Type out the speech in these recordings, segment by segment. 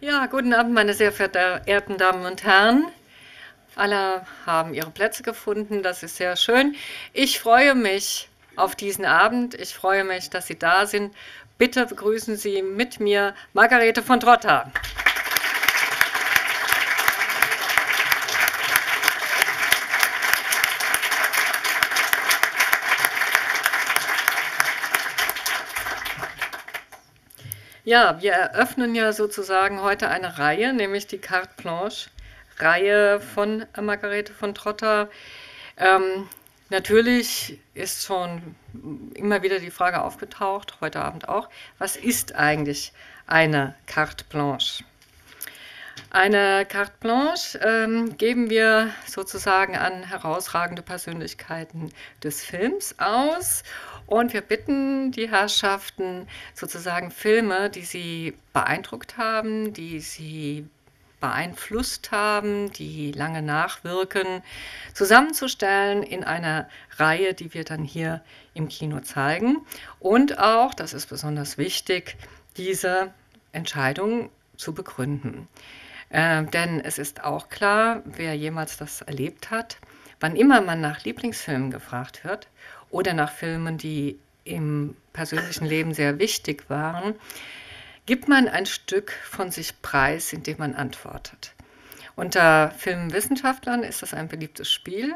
Ja, guten Abend, meine sehr verehrten Damen und Herren. Alle haben ihre Plätze gefunden, das ist sehr schön. Ich freue mich auf diesen Abend, ich freue mich, dass Sie da sind. Bitte begrüßen Sie mit mir Margarethe von Trotta. Ja, wir eröffnen ja sozusagen heute eine Reihe, nämlich die Carte Blanche-Reihe von Margarethe von Trotta. Natürlich ist schon immer wieder die Frage aufgetaucht, heute Abend auch, was ist eigentlich eine Carte Blanche? Eine Carte Blanche geben wir sozusagen an herausragende Persönlichkeiten des Films aus. Und wir bitten die Herrschaften, sozusagen Filme, die sie beeindruckt haben, die sie beeinflusst haben, die lange nachwirken, zusammenzustellen in einer Reihe, die wir dann hier im Kino zeigen. Und auch, das ist besonders wichtig, diese Entscheidung zu begründen. Denn es ist auch klar, wer jemals das erlebt hat, wann immer man nach Lieblingsfilmen gefragt wird oder nach Filmen, die im persönlichen Leben sehr wichtig waren, gibt man ein Stück von sich preis, indem man antwortet. Unter Filmwissenschaftlern ist das ein beliebtes Spiel.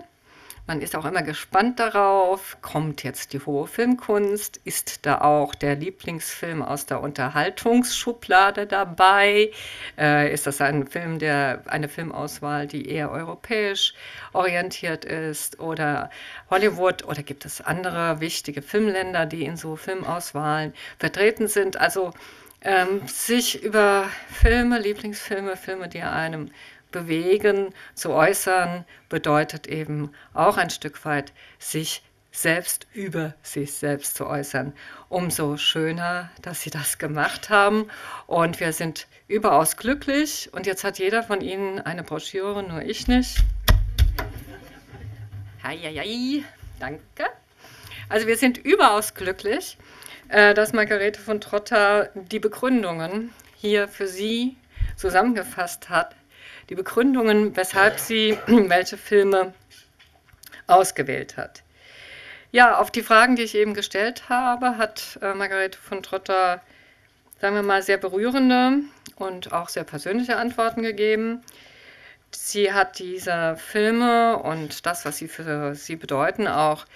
Man ist auch immer gespannt darauf, kommt jetzt die hohe Filmkunst, ist da auch der Lieblingsfilm aus der Unterhaltungsschublade dabei, ist das ein Film, eine Filmauswahl, die eher europäisch orientiert ist oder Hollywood, oder gibt es andere wichtige Filmländer, die in so Filmauswahlen vertreten sind? Also sich über Filme, Lieblingsfilme, Filme, die einem bewegen, zu äußern, bedeutet eben auch ein Stück weit, sich selbst über sich selbst zu äußern. Umso schöner, dass Sie das gemacht haben, und wir sind überaus glücklich. Und jetzt hat jeder von Ihnen eine Broschüre, nur ich nicht. Hei, hei, hei. Danke. Also wir sind überaus glücklich, dass Margarethe von Trotta die Begründungen hier für Sie zusammengefasst hat. Die Begründungen, weshalb sie welche Filme ausgewählt hat. Ja, auf die Fragen, die ich eben gestellt habe, hat Margarethe von Trotta, sagen wir mal, sehr berührende und auch sehr persönliche Antworten gegeben. Sie hat diese Filme und das, was sie für sie bedeuten, auch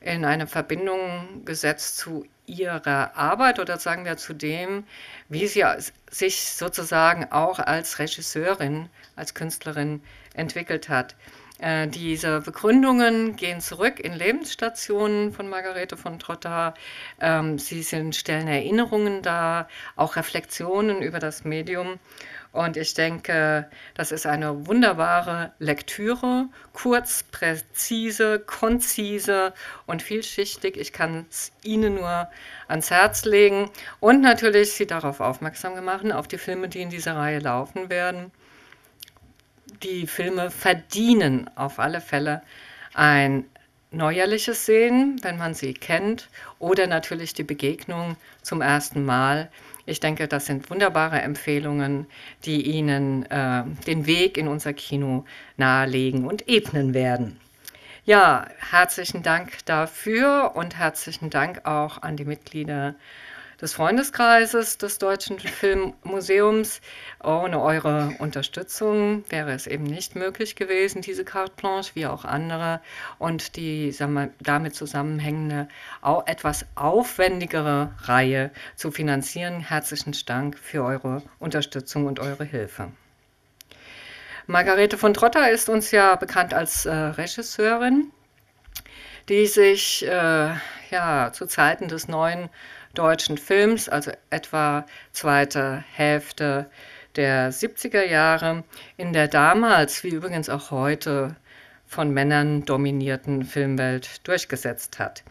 in eine Verbindung gesetzt zu ihrer Arbeit oder sagen wir zu dem, wie sie sich sozusagen auch als Regisseurin, als Künstlerin entwickelt hat. Diese Begründungen gehen zurück in Lebensstationen von Margarethe von Trotta. Sie stellen Erinnerungen dar, auch Reflexionen über das Medium. Und ich denke, das ist eine wunderbare Lektüre, kurz, präzise, konzise und vielschichtig. Ich kann es Ihnen nur ans Herz legen und natürlich Sie darauf aufmerksam machen, auf die Filme, die in dieser Reihe laufen werden. Die Filme verdienen auf alle Fälle ein neuerliches Sehen, wenn man sie kennt, oder natürlich die Begegnung zum ersten Mal. Ich denke, das sind wunderbare Empfehlungen, die Ihnen den Weg in unser Kino nahelegen und ebnen werden. Ja, herzlichen Dank dafür und herzlichen Dank auch an die Mitglieder des Freundeskreises des Deutschen Filmmuseums. Ohne eure Unterstützung wäre es eben nicht möglich gewesen, diese Carte Blanche, wie auch andere, und die damit zusammenhängende, auch etwas aufwendigere Reihe zu finanzieren. Herzlichen Dank für eure Unterstützung und eure Hilfe. Margarethe von Trotta ist uns ja bekannt als Regisseurin, die sich zu Zeiten des neuen deutschen Films, also etwa zweite Hälfte der 70er Jahre, in der damals, wie übrigens auch heute, von Männern dominierten Filmwelt durchgesetzt hat.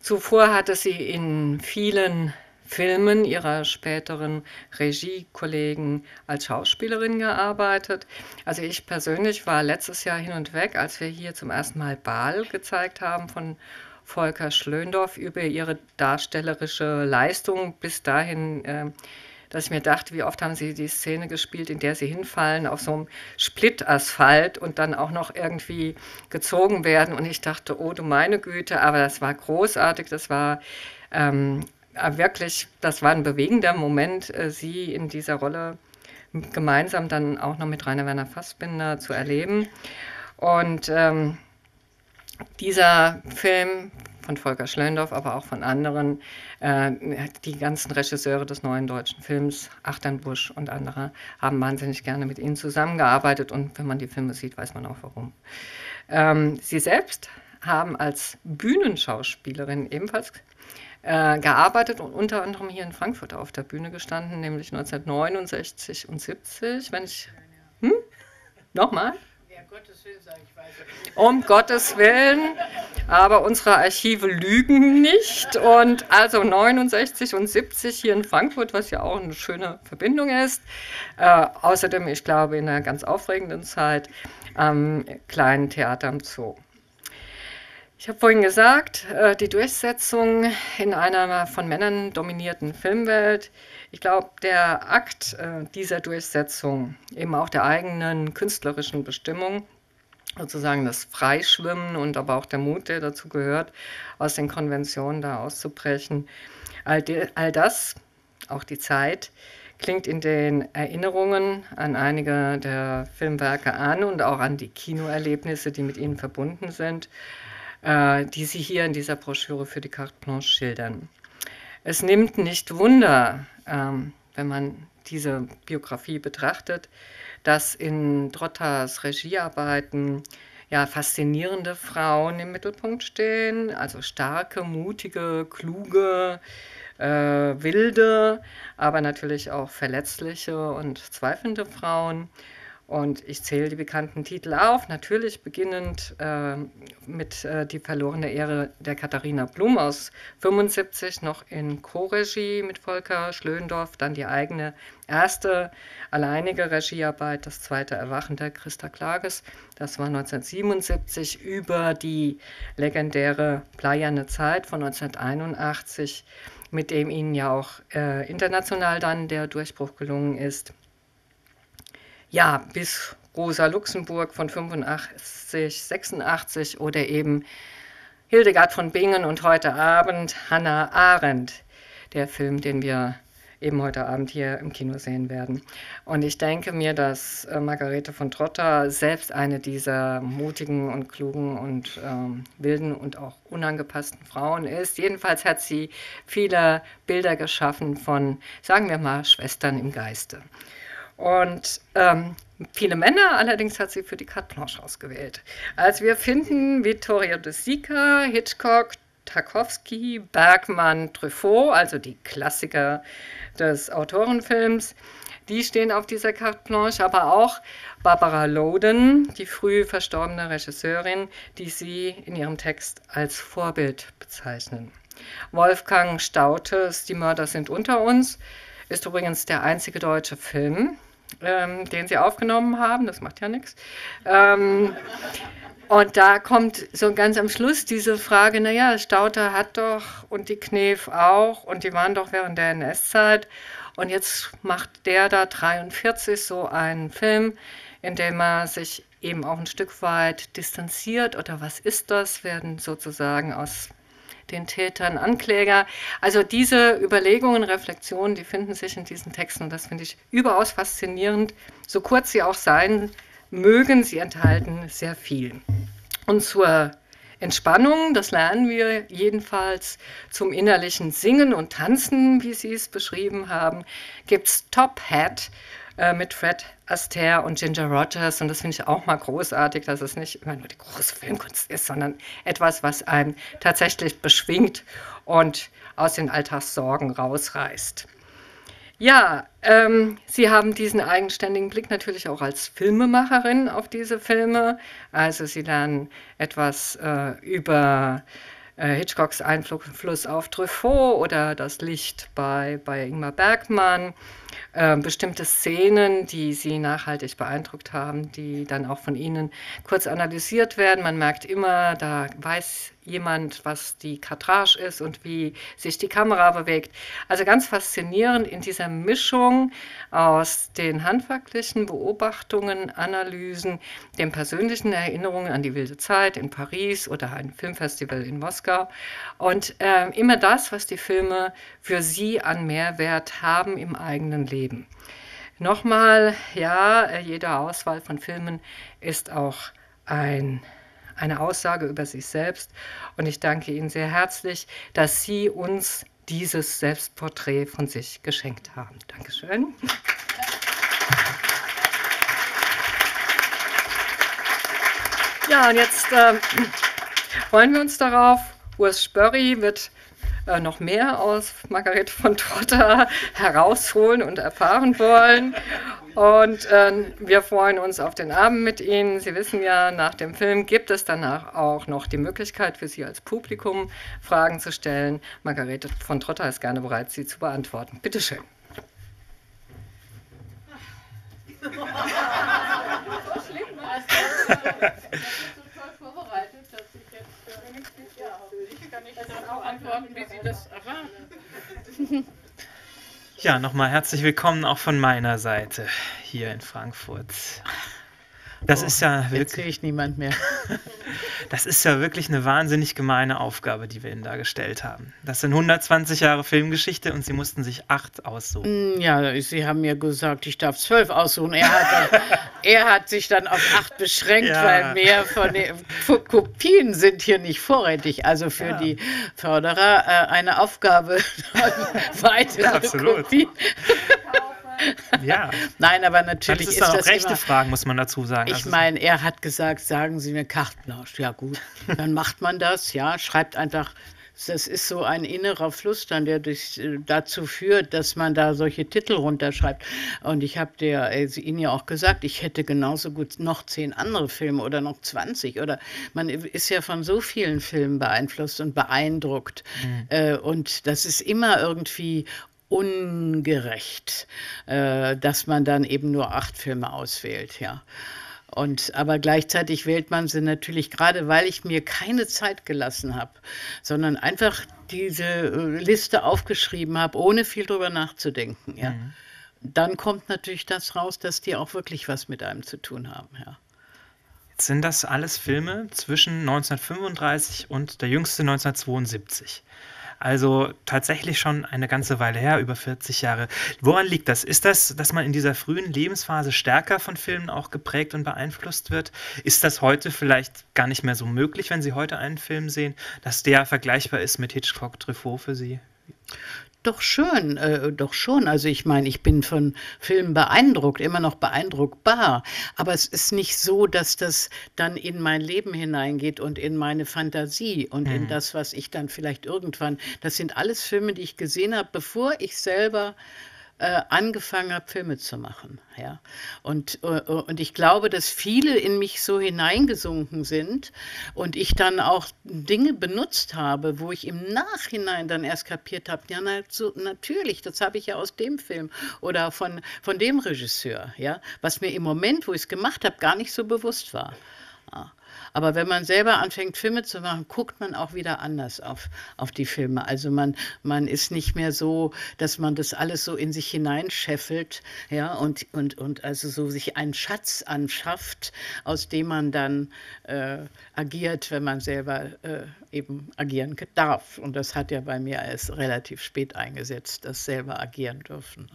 Zuvor hatte sie in vielen Filmen ihrer späteren Regiekollegen als Schauspielerin gearbeitet. Also ich persönlich war letztes Jahr hin und weg, als wir hier zum ersten Mal Baal gezeigt haben von Volker Schlöndorff, über ihre darstellerische Leistung bis dahin dass ich mir dachte, wie oft haben sie die Szene gespielt, in der sie hinfallen auf so einem Split-Asphalt und dann auch noch irgendwie gezogen werden. Und ich dachte, oh du meine Güte, aber das war großartig, das war wirklich, das war ein bewegender Moment, sie in dieser Rolle gemeinsam dann auch noch mit Rainer Werner Fassbinder zu erleben. Und dieser Film von Volker Schlöndorff, aber auch von anderen, die ganzen Regisseure des Neuen Deutschen Films, Achternbusch und andere, haben wahnsinnig gerne mit ihnen zusammengearbeitet. Und wenn man die Filme sieht, weiß man auch warum. Sie selbst haben als Bühnenschauspielerin ebenfalls gearbeitet und unter anderem hier in Frankfurt auf der Bühne gestanden, nämlich 1969 und 70, wenn ich... Hm? Nochmal? Ja, Gottes Willen, sage ich weiter. Um Gottes Willen, aber unsere Archive lügen nicht. Und also 69 und 70 hier in Frankfurt, was ja auch eine schöne Verbindung ist. Außerdem, ich glaube, in einer ganz aufregenden Zeit am kleinen Theater am Zoo. Ich habe vorhin gesagt, die Durchsetzung in einer von Männern dominierten Filmwelt. Ich glaube, der Akt dieser Durchsetzung, eben auch der eigenen künstlerischen Bestimmung, sozusagen das Freischwimmen und aber auch der Mut, der dazu gehört, aus den Konventionen da auszubrechen, all das, auch die Zeit, klingt in den Erinnerungen an einige der Filmwerke an und auch an die Kinoerlebnisse, die mit ihnen verbunden sind, die sie hier in dieser Broschüre für die Carte Blanche schildern. Es nimmt nicht Wunder, wenn man diese Biografie betrachtet, dass in Trottas Regiearbeiten ja faszinierende Frauen im Mittelpunkt stehen, also starke, mutige, kluge, wilde, aber natürlich auch verletzliche und zweifelnde Frauen. Und ich zähle die bekannten Titel auf, natürlich beginnend mit Die verlorene Ehre der Katharina Blum aus 1975, noch in Co-Regie mit Volker Schlöndorff, dann die eigene erste alleinige Regiearbeit, Das zweite Erwachen der Christa Klages, das war 1977, über die legendäre Bleierne Zeit von 1981, mit dem ihnen ja auch international dann der Durchbruch gelungen ist. Ja, bis Rosa Luxemburg von 85, 86 oder eben Hildegard von Bingen und heute Abend Hannah Arendt, der Film, den wir eben heute Abend hier im Kino sehen werden. Und ich denke mir, dass Margarethe von Trotta selbst eine dieser mutigen und klugen und wilden und auch unangepassten Frauen ist. Jedenfalls hat sie viele Bilder geschaffen von, sagen wir mal, Schwestern im Geiste. Und viele Männer allerdings hat sie für die Carte Blanche ausgewählt. Also wir finden Vittorio De Sica, Hitchcock, Tarkovsky, Bergman, Truffaut, also die Klassiker des Autorenfilms. Die stehen auf dieser Carte Blanche, aber auch Barbara Loden, die früh verstorbene Regisseurin, die sie in ihrem Text als Vorbild bezeichnen. Wolfgang Staudtes Die Mörder sind unter uns ist übrigens der einzige deutsche Film, den sie aufgenommen haben, das macht ja nichts. Und da kommt so ganz am Schluss diese Frage, naja, Staudte hat doch und die Knef auch und die waren doch während der NS-Zeit und jetzt macht der da 1943 so einen Film, in dem er sich eben auch ein Stück weit distanziert oder was ist das, werden sozusagen aus den Tätern, Ankläger. Also diese Überlegungen, Reflexionen, die finden sich in diesen Texten und das finde ich überaus faszinierend. So kurz sie auch sein mögen, sie enthalten sehr viel. Und zur Entspannung, das lernen wir jedenfalls, zum innerlichen Singen und Tanzen, wie Sie es beschrieben haben, gibt es Top Hat mit Fred Astaire und Ginger Rogers. Und das finde ich auch mal großartig, dass es nicht immer nur die große Filmkunst ist, sondern etwas, was einen tatsächlich beschwingt und aus den Alltagssorgen rausreißt. Ja, Sie haben diesen eigenständigen Blick natürlich auch als Filmemacherin auf diese Filme. Also Sie lernen etwas über Hitchcocks Einfluss auf Truffaut oder das Licht bei Ingmar Bergman bestimmte Szenen, die sie nachhaltig beeindruckt haben, die dann auch von ihnen kurz analysiert werden. Man merkt immer, da weiß jemand, was die Kadrage ist und wie sich die Kamera bewegt. Also ganz faszinierend in dieser Mischung aus den handwerklichen Beobachtungen, Analysen, den persönlichen Erinnerungen an die wilde Zeit in Paris oder ein Filmfestival in Moskau und immer das, was die Filme für sie an Mehrwert haben im eigenen Leben. Nochmal, ja, jede Auswahl von Filmen ist auch eine Aussage über sich selbst. Und ich danke Ihnen sehr herzlich, dass Sie uns dieses Selbstporträt von sich geschenkt haben. Dankeschön. Ja, und jetzt freuen wir uns darauf. Urs Spörri wird noch mehr aus Margarethe von Trotta herausholen und erfahren wollen. Und wir freuen uns auf den Abend mit Ihnen. Sie wissen ja, nach dem Film gibt es danach auch noch die Möglichkeit für Sie als Publikum, Fragen zu stellen. Margarethe von Trotta ist gerne bereit, sie zu beantworten. Bitte schön. Ja, nochmal herzlich willkommen auch von meiner Seite hier in Frankfurt. Das ist ja wirklich, jetzt sehe ich niemand mehr. Das ist ja wirklich eine wahnsinnig gemeine Aufgabe, die wir Ihnen da gestellt haben. Das sind 120 Jahre Filmgeschichte und Sie mussten sich 8 aussuchen. Ja, Sie haben ja gesagt, ich darf 12 aussuchen. Er hat sich dann auf 8 beschränkt, ja, weil mehr von den Kopien sind hier nicht vorrätig. Also für die Förderer eine Aufgabe, weitere Kopien. Ja. Nein, aber natürlich ist das auch rechte immer, Fragen, muss man dazu sagen. Ich meine, er hat gesagt, sagen Sie mir Carte Blanche. Ja gut, dann macht man das, ja, schreibt einfach, das ist so ein innerer Fluss dann, der dazu führt, dass man da solche Titel runterschreibt. Und ich habe Ihnen ja auch gesagt, ich hätte genauso gut noch 10 andere Filme oder noch 20. Oder man ist ja von so vielen Filmen beeinflusst und beeindruckt. Mhm. Und das ist immer irgendwie ungerecht, dass man dann eben nur 8 Filme auswählt, ja. Aber gleichzeitig wählt man sie natürlich, gerade weil ich mir keine Zeit gelassen habe, sondern einfach diese Liste aufgeschrieben habe, ohne viel drüber nachzudenken, ja. Mhm. Dann kommt natürlich das raus, dass die auch wirklich was mit einem zu tun haben, ja. Jetzt sind das alles Filme zwischen 1935 und der jüngste 1972. Also tatsächlich schon eine ganze Weile her, über 40 Jahre. Woran liegt das? Ist das, dass man in dieser frühen Lebensphase stärker von Filmen auch geprägt und beeinflusst wird? Ist das heute vielleicht gar nicht mehr so möglich, wenn Sie heute einen Film sehen, dass der vergleichbar ist mit Hitchcock, Truffaut für Sie? Doch schon. Also ich meine, ich bin von Filmen beeindruckt, immer noch beeindruckbar. Aber es ist nicht so, dass das dann in mein Leben hineingeht und in meine Fantasie und in das, was ich dann vielleicht irgendwann... Das sind alles Filme, die ich gesehen habe, bevor ich selber angefangen habe, Filme zu machen. Ja. Und ich glaube, dass viele in mich so hineingesunken sind und ich dann auch Dinge benutzt habe, wo ich im Nachhinein dann erst kapiert habe, ja, natürlich, das habe ich ja aus dem Film oder von dem Regisseur, ja, was mir im Moment, wo ich es gemacht habe, gar nicht so bewusst war. Ja. Aber wenn man selber anfängt, Filme zu machen, guckt man auch wieder anders auf die Filme. Also man ist nicht mehr so, dass man das alles so in sich hineinscheffelt, ja, und also so sich einen Schatz anschafft, aus dem man dann agiert, wenn man selber eben agieren darf. Und das hat ja bei mir erst relativ spät eingesetzt, das selber agieren dürfen.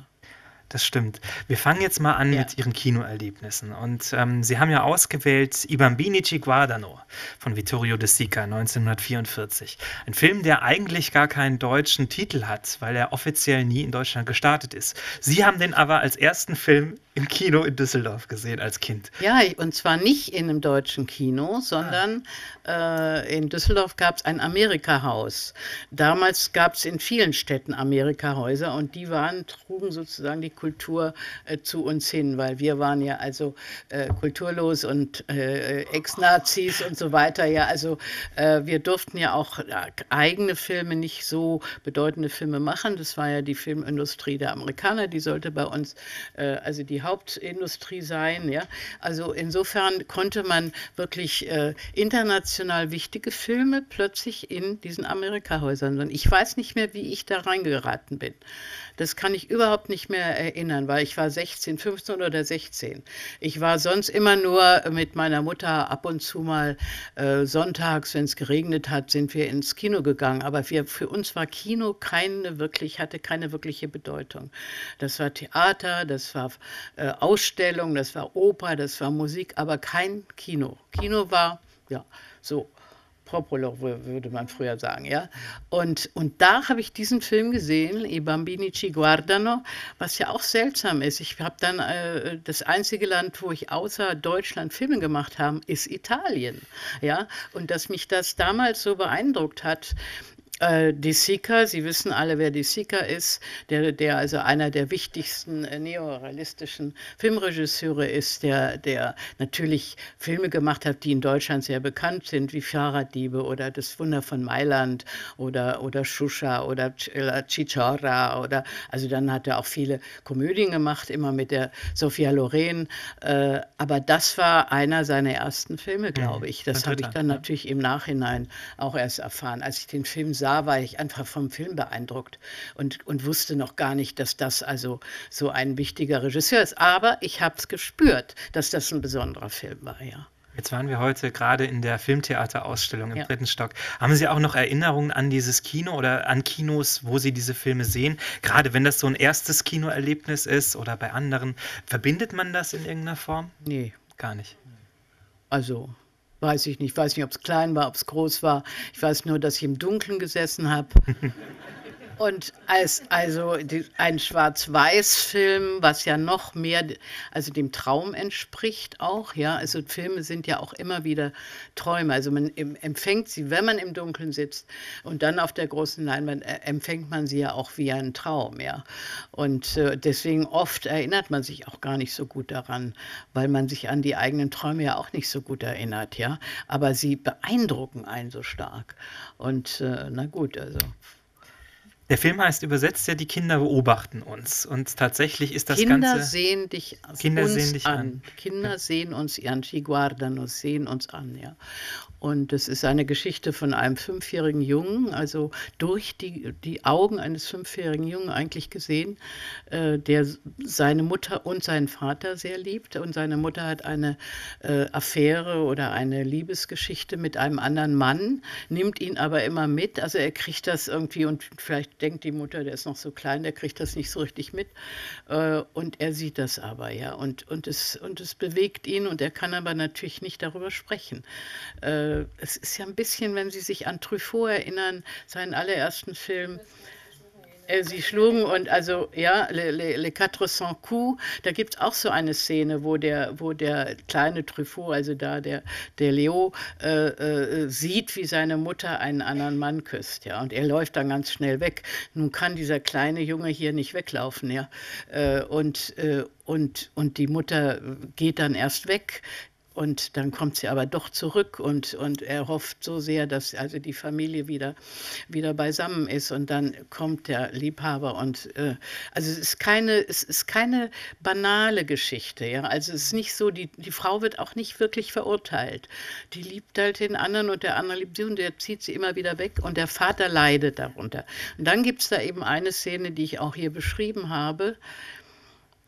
Das stimmt. Wir fangen jetzt mal an mit Ihren Kinoerlebnissen. Und Sie haben ja ausgewählt I bambini ci guardano von Vittorio De Sica 1944. Ein Film, der eigentlich gar keinen deutschen Titel hat, weil er offiziell nie in Deutschland gestartet ist. Sie haben den aber als ersten Film im Kino in Düsseldorf gesehen als Kind. Ja, und zwar nicht in einem deutschen Kino, sondern in Düsseldorf gab es ein Amerika-Haus. Damals gab es in vielen Städten Amerika-Häuser und die trugen sozusagen die Kultur zu uns hin, weil wir waren ja also kulturlos und Ex-Nazis und so weiter. Ja, also wir durften ja auch eigene Filme, nicht so bedeutende Filme machen. Das war ja die Filmindustrie der Amerikaner, die sollte bei uns also die Hauptindustrie sein. Ja? Also insofern konnte man wirklich international wichtige Filme plötzlich in diesen Amerika-Häusern sehen. Ich weiß nicht mehr, wie ich da reingeraten bin. Das kann ich überhaupt nicht mehr erinnern, weil ich war 16, 15 oder 16. Ich war sonst immer nur mit meiner Mutter ab und zu mal sonntags, wenn es geregnet hat, sind wir ins Kino gegangen. Aber für uns war Kino hatte keine wirkliche Bedeutung. Das war Theater, das war Ausstellung, das war Oper, das war Musik, aber kein Kino. Kino war, ja, so Popolo, würde man früher sagen, ja. Und da habe ich diesen Film gesehen, I bambini ci guardano, was ja auch seltsam ist. Ich habe dann, das einzige Land, wo ich außer Deutschland Filme gemacht habe, ist Italien, ja. Und dass mich das damals so beeindruckt hat, De Sica, Sie wissen alle, wer De Sica ist, der also einer der wichtigsten neorealistischen Filmregisseure ist, der natürlich Filme gemacht hat, die in Deutschland sehr bekannt sind, wie Fahrraddiebe oder Das Wunder von Mailand oder Shusha oder Chichora oder, also dann hat er auch viele Komödien gemacht, immer mit der Sophia Loren, aber das war einer seiner ersten Filme, glaube ich. Das habe ich dann natürlich im Nachhinein auch erst erfahren, als ich den Film sah, war ich einfach vom Film beeindruckt und wusste noch gar nicht, dass das also so ein wichtiger Regisseur ist. Aber ich habe es gespürt, dass das ein besonderer Film war, ja. Jetzt waren wir heute gerade in der Filmtheaterausstellung im 3. Stock. Haben Sie auch noch Erinnerungen an dieses Kino oder an Kinos, wo Sie diese Filme sehen? Gerade wenn das so ein erstes Kinoerlebnis ist oder bei anderen, verbindet man das in irgendeiner Form? Nee. Gar nicht? Also... Weiß ich nicht, ob es klein war, ob es groß war. Ich weiß nur, dass ich im Dunkeln gesessen habe. Und ein Schwarz-Weiß-Film, was ja noch mehr also dem Traum entspricht auch, ja, also Filme sind ja auch immer wieder Träume, also man empfängt sie, wenn man im Dunkeln sitzt und dann auf der großen Leinwand empfängt man sie ja auch wie einen Traum, ja, und deswegen oft erinnert man sich auch gar nicht so gut daran, weil man sich an die eigenen Träume ja auch nicht so gut erinnert, ja, aber sie beeindrucken einen so stark und na gut, also... Der Film heißt übersetzt ja, die Kinder beobachten uns. Und tatsächlich ist das Ganze... Kinder sehen dich an. Kinder sehen uns an. Ci guardano, sehen uns an, ja. Und es ist eine Geschichte von einem 5-jährigen Jungen, also durch die Augen eines 5-jährigen Jungen eigentlich gesehen, der seine Mutter und seinen Vater sehr liebt. Und seine Mutter hat eine Affäre oder eine Liebesgeschichte mit einem anderen Mann, nimmt ihn aber immer mit. Also er kriegt das irgendwie und vielleicht denkt die Mutter, der ist noch so klein, der kriegt das nicht so richtig mit. Und er sieht das aber, ja. Und es bewegt ihn und er kann aber natürlich nicht darüber sprechen. Es ist ja ein bisschen, wenn Sie sich an Truffaut erinnern, seinen allerersten Film... Sie schlugen und also, ja, les 400 coups, da gibt es auch so eine Szene, wo der kleine Truffaut, also da der Leo, sieht, wie seine Mutter einen anderen Mann küsst, ja, und er läuft dann ganz schnell weg. Nun kann dieser kleine Junge hier nicht weglaufen, ja, und die Mutter geht dann erst weg. Und dann kommt sie aber doch zurück und er hofft so sehr, dass also die Familie wieder beisammen ist. Und dann kommt der Liebhaber und also es ist keine banale Geschichte, ja. Also es ist nicht so, die Frau wird auch nicht wirklich verurteilt. Die liebt halt den anderen und der andere liebt sie und der zieht sie immer wieder weg und der Vater leidet darunter. Und dann gibt es da eben eine Szene, die ich auch hier beschrieben habe,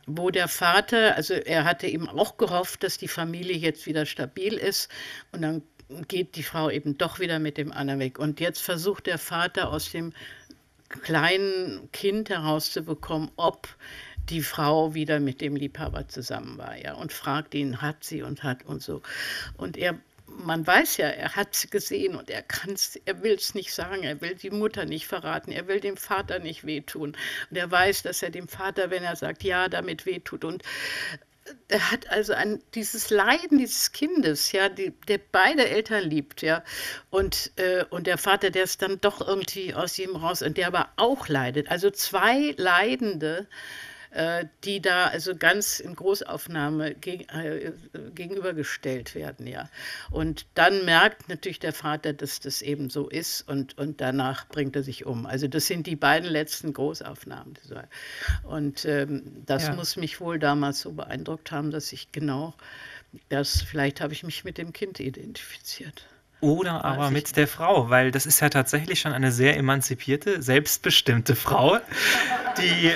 wo der Vater, also er hatte eben auch gehofft, dass die Familie jetzt wieder stabil ist und dann geht die Frau eben doch wieder mit dem anderen weg. Und jetzt versucht der Vater aus dem kleinen Kind herauszubekommen, ob die Frau wieder mit dem Liebhaber zusammen war, ja, und fragt ihn, hat sie und so. Und man weiß ja, er hat es gesehen und er will es nicht sagen, er will die Mutter nicht verraten, er will dem Vater nicht wehtun. Und er weiß, dass er dem Vater, wenn er sagt, ja, damit wehtut. Und der hat also dieses Leiden dieses Kindes, ja, der beide Eltern liebt, ja, und der Vater, der es dann doch irgendwie aus ihm raus, und der aber auch leidet. Also zwei Leidende, die da also ganz in Großaufnahme gegenübergestellt werden, ja. Und dann merkt natürlich der Vater, dass das eben so ist, und danach bringt er sich um. Also das sind die beiden letzten Großaufnahmen. Und das muss mich wohl damals so beeindruckt haben, dass ich vielleicht habe ich mich mit dem Kind identifiziert. Oder aber mit der Frau, weil das ist ja tatsächlich schon eine sehr emanzipierte, selbstbestimmte Frau, die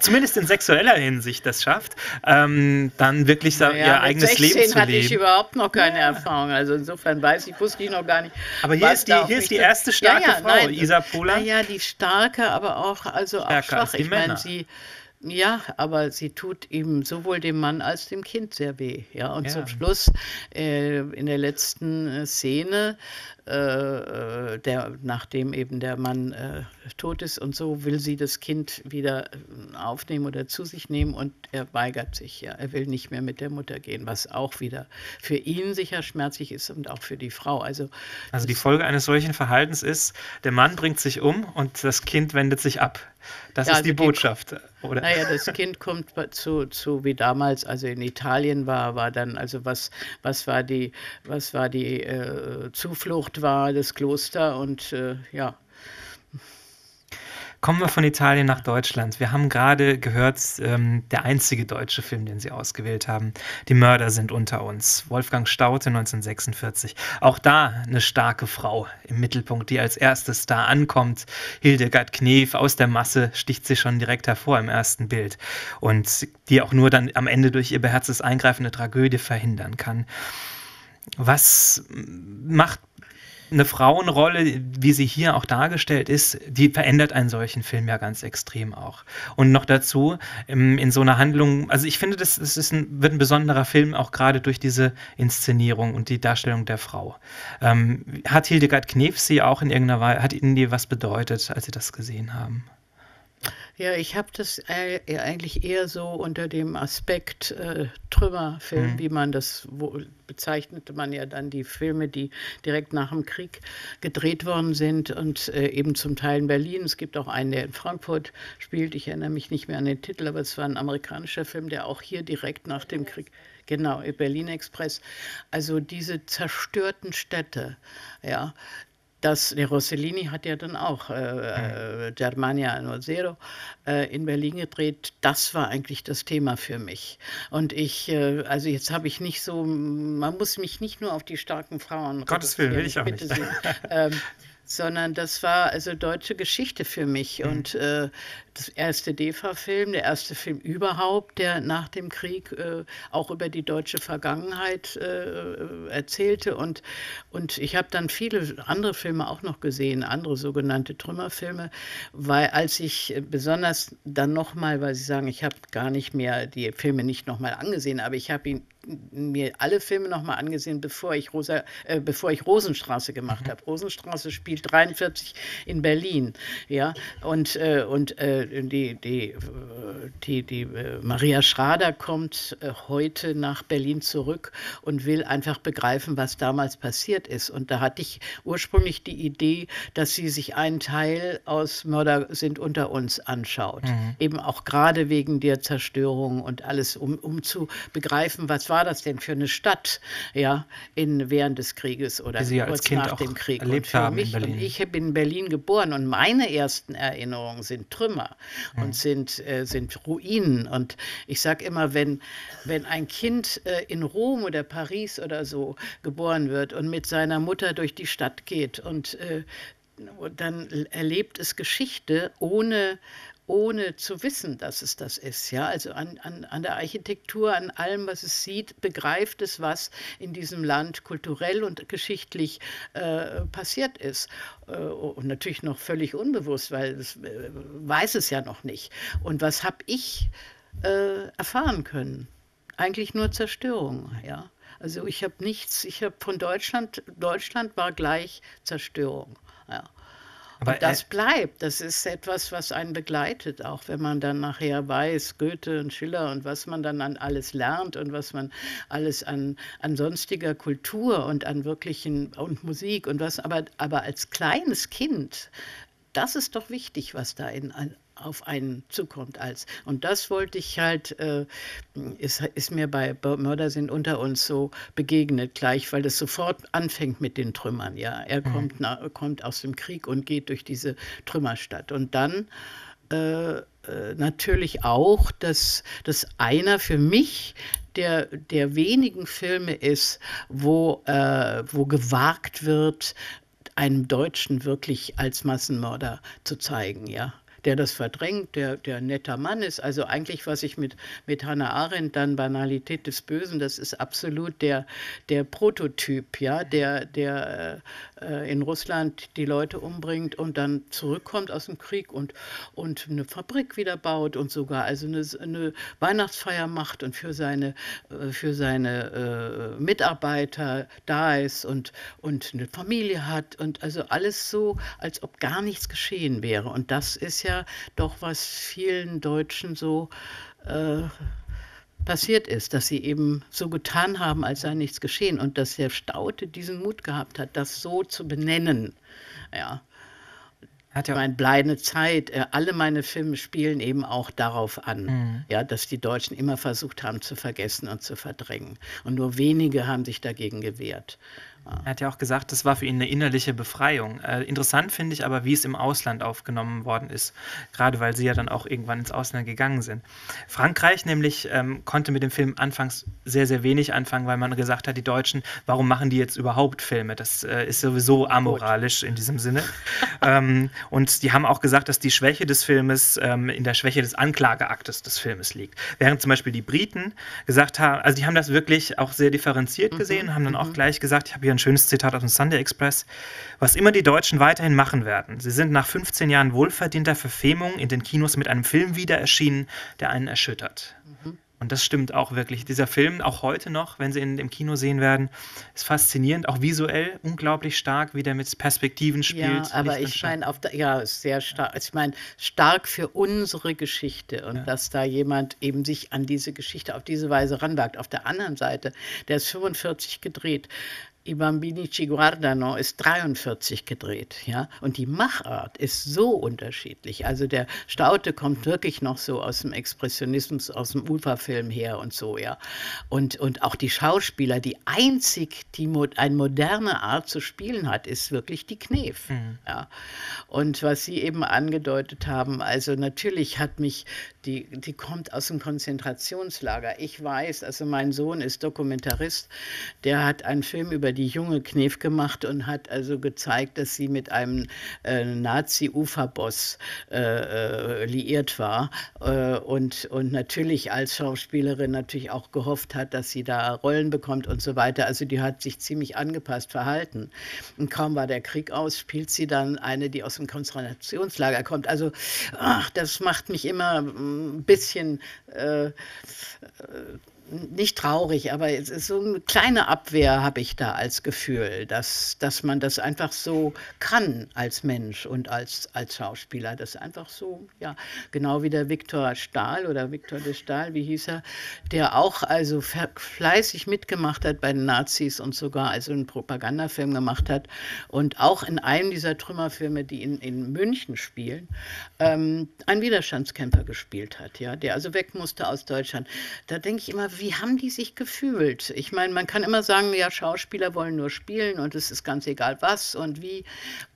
zumindest in sexueller Hinsicht das schafft, dann wirklich ihr eigenes Leben zu leben. Mit 16 hatte ich überhaupt noch keine Erfahrung, also insofern wusste ich noch gar nicht. Aber hier ist die erste starke Frau, Isa Pola. Naja, die starke, aber auch schwach. Ich meine, aber sie tut ihm sowohl dem Mann als dem Kind sehr weh. Ja? Und zum Schluss, in der letzten Szene, nachdem eben der Mann tot ist und so, will sie das Kind wieder aufnehmen oder zu sich nehmen, und er weigert sich. Ja? Er will nicht mehr mit der Mutter gehen, was auch wieder für ihn sicher schmerzlich ist und auch für die Frau. Also die Folge eines solchen Verhaltens ist, der Mann bringt sich um und das Kind wendet sich ab. Das ist die Botschaft, oder? Naja, das Kind kommt zu wie damals, also in Italien war dann, also was war die Zuflucht, war das Kloster, und ja. Kommen wir von Italien nach Deutschland. Wir haben gerade gehört, der einzige deutsche Film, den Sie ausgewählt haben, Die Mörder sind unter uns, Wolfgang Staudte, 1946. Auch da eine starke Frau im Mittelpunkt, die als erstes da ankommt. Hildegard Knef, aus der Masse, sticht sie schon direkt hervor im ersten Bild. Und die auch nur dann am Ende durch ihr beherztes Eingreifen eine Tragödie verhindern kann. Was macht eine Frauenrolle, wie sie hier auch dargestellt ist, die verändert einen solchen Film ja ganz extrem auch. Und noch dazu in so einer Handlung, also ich finde, das wird ein besonderer Film, auch gerade durch diese Inszenierung und die Darstellung der Frau. Hat Hildegard Knef Sie auch in irgendeiner Weise, hat Ihnen die was bedeutet, als Sie das gesehen haben? Ja, ich habe das eigentlich eher so unter dem Aspekt Trümmerfilm, wie man das bezeichnete man ja dann die Filme, die direkt nach dem Krieg gedreht worden sind, und eben zum Teil in Berlin. Es gibt auch einen, der in Frankfurt spielt. Ich erinnere mich nicht mehr an den Titel, aber es war ein amerikanischer Film, der auch hier direkt nach dem Krieg... Genau, Berlin Express. Also diese zerstörten Städte, ja. Der Rossellini hat ja dann auch Germania 0-0 in Berlin gedreht. Das war eigentlich das Thema für mich. Und jetzt habe ich nicht so, man muss mich nicht nur auf die starken Frauen... Gottes Willen, will ich auch nicht. Sondern das war also deutsche Geschichte für mich. Und das erste DEFA-Film, der erste Film überhaupt, der nach dem Krieg auch über die deutsche Vergangenheit erzählte. Und ich habe dann viele andere Filme auch noch gesehen, andere sogenannte Trümmerfilme, weil als ich besonders dann nochmal, weil Sie sagen, ich habe gar nicht mehr die Filme nicht nochmal angesehen, aber ich habe mir alle Filme nochmal angesehen, bevor ich Rosenstraße gemacht habe. Rosenstraße spielt 43 in Berlin, ja, und die Maria Schrader kommt heute nach Berlin zurück und will einfach begreifen, was damals passiert ist. Und da hatte ich ursprünglich die Idee, dass sie sich einen Teil aus Mörder sind unter uns anschaut. Mhm. Eben auch gerade wegen der Zerstörung und alles, um zu begreifen, was war das denn für eine Stadt, ja, während des Krieges oder sie kurz als Kind nach dem Krieg. Und für mich, ich bin in Berlin geboren, und meine ersten Erinnerungen sind Trümmer und sind Ruinen. Und ich sage immer, wenn ein Kind in Rom oder Paris oder so geboren wird und mit seiner Mutter durch die Stadt geht, und dann erlebt es Geschichte ohne zu wissen, dass es das ist. Ja? Also an der Architektur, an allem, was es sieht, begreift es, was in diesem Land kulturell und geschichtlich passiert ist. Und natürlich noch völlig unbewusst, weil es weiß es ja noch nicht. Und was habe ich erfahren können? Eigentlich nur Zerstörung, ja. Also ich habe nichts, Deutschland war gleich Zerstörung, ja. Aber das bleibt. Das ist etwas, was einen begleitet, auch wenn man dann nachher weiß, Goethe und Schiller und was man dann an alles lernt und was man alles an sonstiger Kultur und an wirklichen und Musik und was. Aber als kleines Kind, das ist doch wichtig, was da auf einen zukommt. Und das wollte ich halt, ist mir bei Mörder sind unter uns so begegnet gleich, weil das sofort anfängt mit den Trümmern. Ja, er kommt aus dem Krieg und geht durch diese Trümmerstadt. Und dann natürlich auch, dass einer für mich der wenigen Filme ist, wo gewagt wird, einem Deutschen wirklich als Massenmörder zu zeigen, ja. Der das verdrängt, der ein netter Mann ist. Also eigentlich, was ich mit Hannah Arendt dann Banalität des Bösen, das ist absolut der Prototyp, ja, der in Russland die Leute umbringt und dann zurückkommt aus dem Krieg und eine Fabrik wieder baut und sogar also eine Weihnachtsfeier macht und für seine Mitarbeiter da ist und eine Familie hat und also alles so, als ob gar nichts geschehen wäre. Und das ist ja doch, was vielen Deutschen so passiert ist, dass sie eben so getan haben, als sei nichts geschehen und dass der Staudte diesen Mut gehabt hat, das so zu benennen. Ja. Hat ja meine bleibende Zeit, alle meine Filme spielen eben auch darauf an, ja, dass die Deutschen immer versucht haben zu vergessen und zu verdrängen. Und nur wenige haben sich dagegen gewehrt. Ja. Er hat ja auch gesagt, das war für ihn eine innerliche Befreiung. Interessant finde ich aber, wie es im Ausland aufgenommen worden ist, gerade weil sie ja dann auch irgendwann ins Ausland gegangen sind. Frankreich nämlich konnte mit dem Film anfangs sehr, sehr wenig anfangen, weil man gesagt hat, die Deutschen, warum machen die jetzt überhaupt Filme? Das ist sowieso amoralisch in diesem Sinne. Und die haben auch gesagt, dass die Schwäche des Filmes in der Schwäche des Anklageaktes des Filmes liegt. Während zum Beispiel die Briten gesagt haben, also die haben das wirklich auch sehr differenziert gesehen und haben dann auch gleich gesagt, ich habe hier ein schönes Zitat aus dem Sunday Express, was immer die Deutschen weiterhin machen werden. Sie sind nach 15 Jahren wohlverdienter Verfemung in den Kinos mit einem Film wieder erschienen, der einen erschüttert. Und das stimmt auch wirklich. Dieser Film, auch heute noch, wenn Sie ihn im Kino sehen werden, ist faszinierend, auch visuell unglaublich stark, wie der mit Perspektiven spielt. Ja, aber ich meine, sehr stark. Ich meine, stark für unsere Geschichte und dass da jemand eben sich an diese Geschichte auf diese Weise ranwagt. Auf der anderen Seite, der ist 45 gedreht. I bambini ci guardano ist 43 gedreht, ja, und die Machart ist so unterschiedlich. Also der Staudte kommt wirklich noch so aus dem Expressionismus, aus dem Uferfilm her und so, ja. Und auch die Schauspieler, die einzig eine moderne Art zu spielen hat, ist wirklich die Knef, ja. Und was Sie eben angedeutet haben, also natürlich hat mich die kommt aus dem Konzentrationslager. Ich weiß, also mein Sohn ist Dokumentarist, der hat einen Film über die junge Knef gemacht und hat also gezeigt, dass sie mit einem Nazi-Uferboss liiert war und natürlich als Schauspielerin natürlich auch gehofft hat, dass sie da Rollen bekommt und so weiter. Also die hat sich ziemlich angepasst verhalten. Und kaum war der Krieg aus, spielt sie dann eine, die aus dem Konzentrationslager kommt. Also das macht mich immer ein bisschen nicht traurig, aber es ist so eine kleine Abwehr, habe ich da als Gefühl, dass man das einfach so kann als Mensch und als Schauspieler. Das einfach so, ja, genau wie der Viktor Stahl oder Viktor de Stahl, wie hieß er, der auch also fleißig mitgemacht hat bei den Nazis und sogar also einen Propagandafilm gemacht hat und auch in einem dieser Trümmerfilme, die in München spielen, einen Widerstandskämpfer gespielt hat, ja, der also weg musste aus Deutschland. Da denke ich immer, wie haben die sich gefühlt? Ich meine, man kann immer sagen, ja, Schauspieler wollen nur spielen und es ist ganz egal was und wie.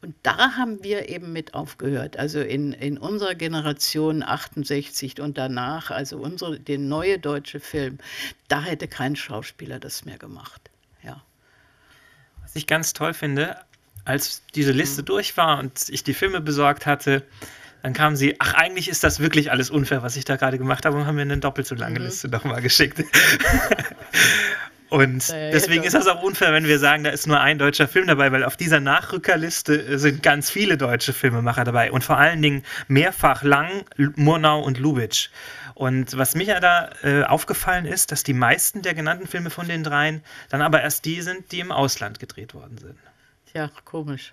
Und da haben wir eben mit aufgehört. Also in unserer Generation 68 und danach, also der neue deutsche Film, da hätte kein Schauspieler das mehr gemacht. Ja. Was ich ganz toll finde, als diese Liste durch war und ich die Filme besorgt hatte, dann kamen sie, ach, eigentlich ist das wirklich alles unfair, was ich da gerade gemacht habe, und haben mir eine doppelt so lange Liste nochmal geschickt. Und deswegen ist das auch unfair, wenn wir sagen, da ist nur ein deutscher Film dabei, weil auf dieser Nachrückerliste sind ganz viele deutsche Filmemacher dabei und vor allen Dingen mehrfach Lang, Murnau und Lubitsch. Und was mich ja da aufgefallen ist, dass die meisten der genannten Filme von den dreien dann aber erst die sind, die im Ausland gedreht worden sind. Ja, komisch.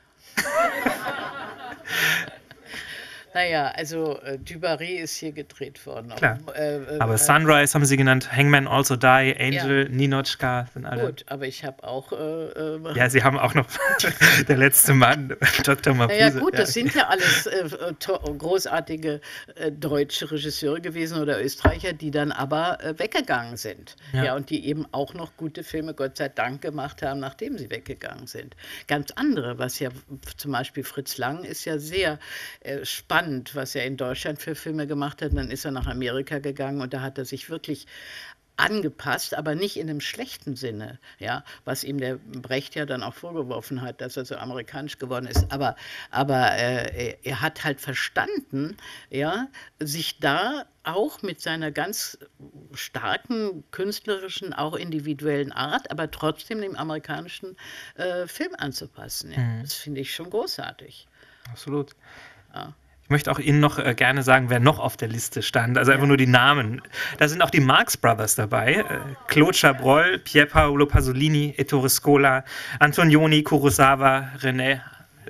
Naja, also Dubarry ist hier gedreht worden. Klar. Aber Sunrise haben sie genannt, Hangman Also Die, Angel, ja. Ninochka sind alle. Gut, aber ich habe auch... ja, sie haben auch noch Der letzte Mann, Dr. Mabuse. Ja, naja, gut, das sind ja alles großartige deutsche Regisseure gewesen oder Österreicher, die dann aber weggegangen sind. Ja. Ja, und die eben auch noch gute Filme, Gott sei Dank, gemacht haben, nachdem sie weggegangen sind. Ganz andere, was ja zum Beispiel Fritz Lang ist ja sehr spannend, was er in Deutschland für Filme gemacht hat. Dann ist er nach Amerika gegangen und da hat er sich wirklich angepasst, aber nicht in einem schlechten Sinne, ja, was ihm der Brecht ja dann auch vorgeworfen hat, dass er so amerikanisch geworden ist. Aber er hat halt verstanden, ja, sich da auch mit seiner ganz starken künstlerischen, auch individuellen Art, aber trotzdem dem amerikanischen Film anzupassen. Ja. Mhm. Das finde ich schon großartig. Absolut. Ja. Ich möchte auch Ihnen noch gerne sagen, wer noch auf der Liste stand. Also einfach nur die Namen. Da sind auch die Marx Brothers dabei. Claude Chabrol, Pierpaolo Pasolini, Ettore Scola, Antonioni, Kurosawa, René.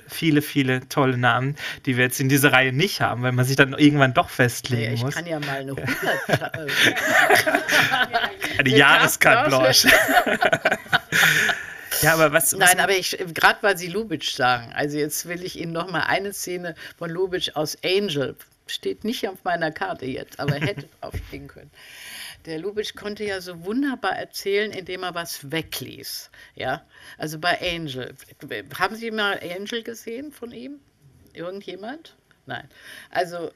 Viele, viele tolle Namen, die wir jetzt in dieser Reihe nicht haben, weil man sich dann irgendwann doch festlegen muss. Ich kann ja mal eine 100... eine Jahreskarte Blanche. Ja, aber was, nein, aber gerade weil Sie Lubitsch sagen, also jetzt will ich Ihnen noch mal eine Szene von Lubitsch aus Angel, steht nicht auf meiner Karte jetzt, aber hätte draufstehen können. Der Lubitsch konnte ja so wunderbar erzählen, indem er was wegließ, ja, also bei Angel. Haben Sie mal Angel gesehen von ihm? Irgendjemand? Nein. Also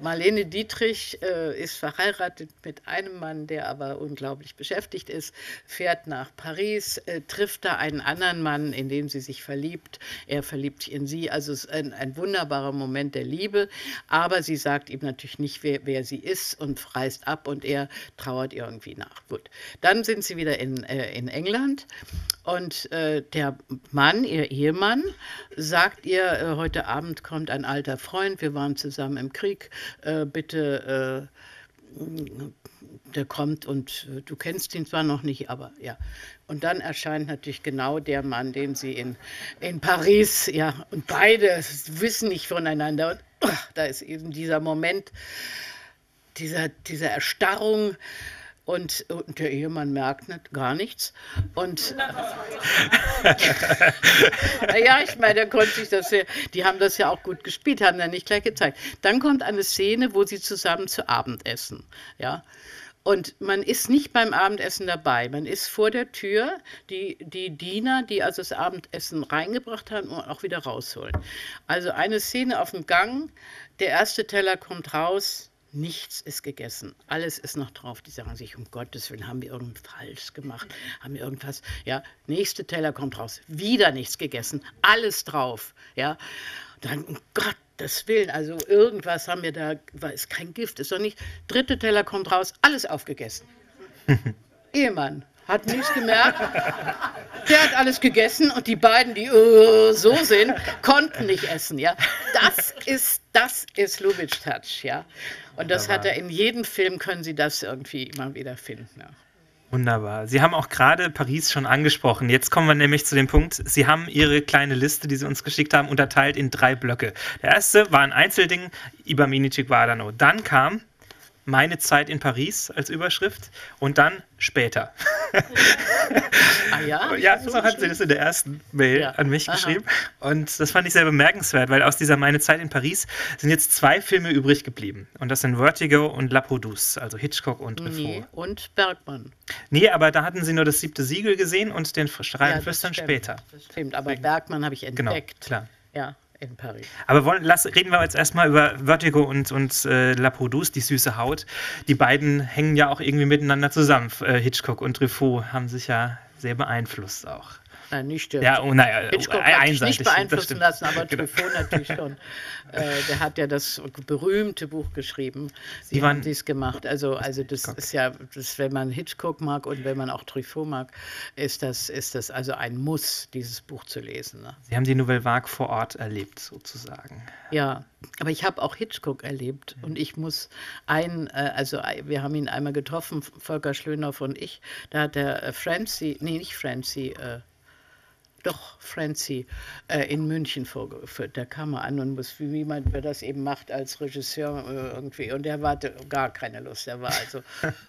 Marlene Dietrich ist verheiratet mit einem Mann, der aber unglaublich beschäftigt ist, fährt nach Paris, trifft da einen anderen Mann, in dem sie sich verliebt. Er verliebt sich in sie. Also es ist ein wunderbarer Moment der Liebe. Aber sie sagt ihm natürlich nicht, wer sie ist und reist ab und er trauert irgendwie nach. Gut. Dann sind sie wieder in England und der Mann, ihr Ehemann, sagt ihr, heute Abend kommt ein alter Freund, wir waren zusammen im Krieg, bitte, der kommt und du kennst ihn zwar noch nicht, aber ja. Und dann erscheint natürlich genau der Mann, den sie in Paris, ja, und beide wissen nicht voneinander und da ist eben dieser Moment dieser Erstarrung. Und der Ehemann merkt nicht, gar nichts. Und naja, ich meine, der konnte sich das ja, die haben das ja auch gut gespielt, haben dann nicht gleich gezeigt. Dann kommt eine Szene, wo sie zusammen zu Abend essen. Ja? Und man ist nicht beim Abendessen dabei. Man ist vor der Tür, die Diener, die also das Abendessen reingebracht haben, und auch wieder rausholen. Also eine Szene auf dem Gang, der erste Teller kommt raus, nichts ist gegessen, alles ist noch drauf. Die sagen sich, um Gottes Willen, haben wir irgendwas falsch gemacht, haben wir irgendwas, ja, nächste Teller kommt raus, wieder nichts gegessen, alles drauf, ja. Dann, um Gottes Willen, also irgendwas haben wir da, ist kein Gift, ist doch nicht, dritte Teller kommt raus, alles aufgegessen. Ehemann hat nichts gemerkt, der hat alles gegessen und die beiden, die so sind, konnten nicht essen, ja. Das ist Lubitsch-Touch, ja. Und das hat er in jedem Film, können Sie das irgendwie immer wieder finden. Ja. Wunderbar. Sie haben auch gerade Paris schon angesprochen. Jetzt kommen wir nämlich zu dem Punkt, Sie haben Ihre kleine Liste, die Sie uns geschickt haben, unterteilt in 3 Blöcke. Der erste war ein Einzelding, I bambini ci guardano. Dann kam Meine Zeit in Paris als Überschrift und dann später. Ah ja? Ja, so hat sie das in der ersten Mail an mich geschrieben. Und das fand ich sehr bemerkenswert, weil aus dieser Meine Zeit in Paris sind jetzt 2 Filme übrig geblieben. Und das sind Vertigo und La Produce, also Hitchcock und Truffaut. Nee, und Bergman. Nee, aber da hatten sie nur das 7. Siegel gesehen und den Schreien flüstern später. Das stimmt, aber Bergman habe ich entdeckt. Genau, klar. Ja. In Paris. Aber reden wir jetzt erstmal über Vertigo und La Produce, die süße Haut. Die beiden hängen ja auch irgendwie miteinander zusammen. Hitchcock und Truffaut haben sich ja sehr beeinflusst auch. Nein, nicht ja, oh, naja, Hitchcock hat sich nicht beeinflussen lassen, aber genau. Truffaut natürlich schon. Der hat ja das berühmte Buch geschrieben. Sie haben dies gemacht. Also das Hitchcock. Ist ja, das, wenn man Hitchcock mag und wenn man auch Truffaut mag, ist das also ein Muss, dieses Buch zu lesen. Ne? Sie haben die Nouvelle Vague vor Ort erlebt, sozusagen. Ja, aber ich habe auch Hitchcock erlebt und ich muss wir haben ihn einmal getroffen, Volker Schlöndorff und ich, da hat der Francie, nee, nicht Francie, doch Francie in München vorgeführt. Da kam er an und muss, wie man das eben macht als Regisseur irgendwie. Und er hatte gar keine Lust. Er war also,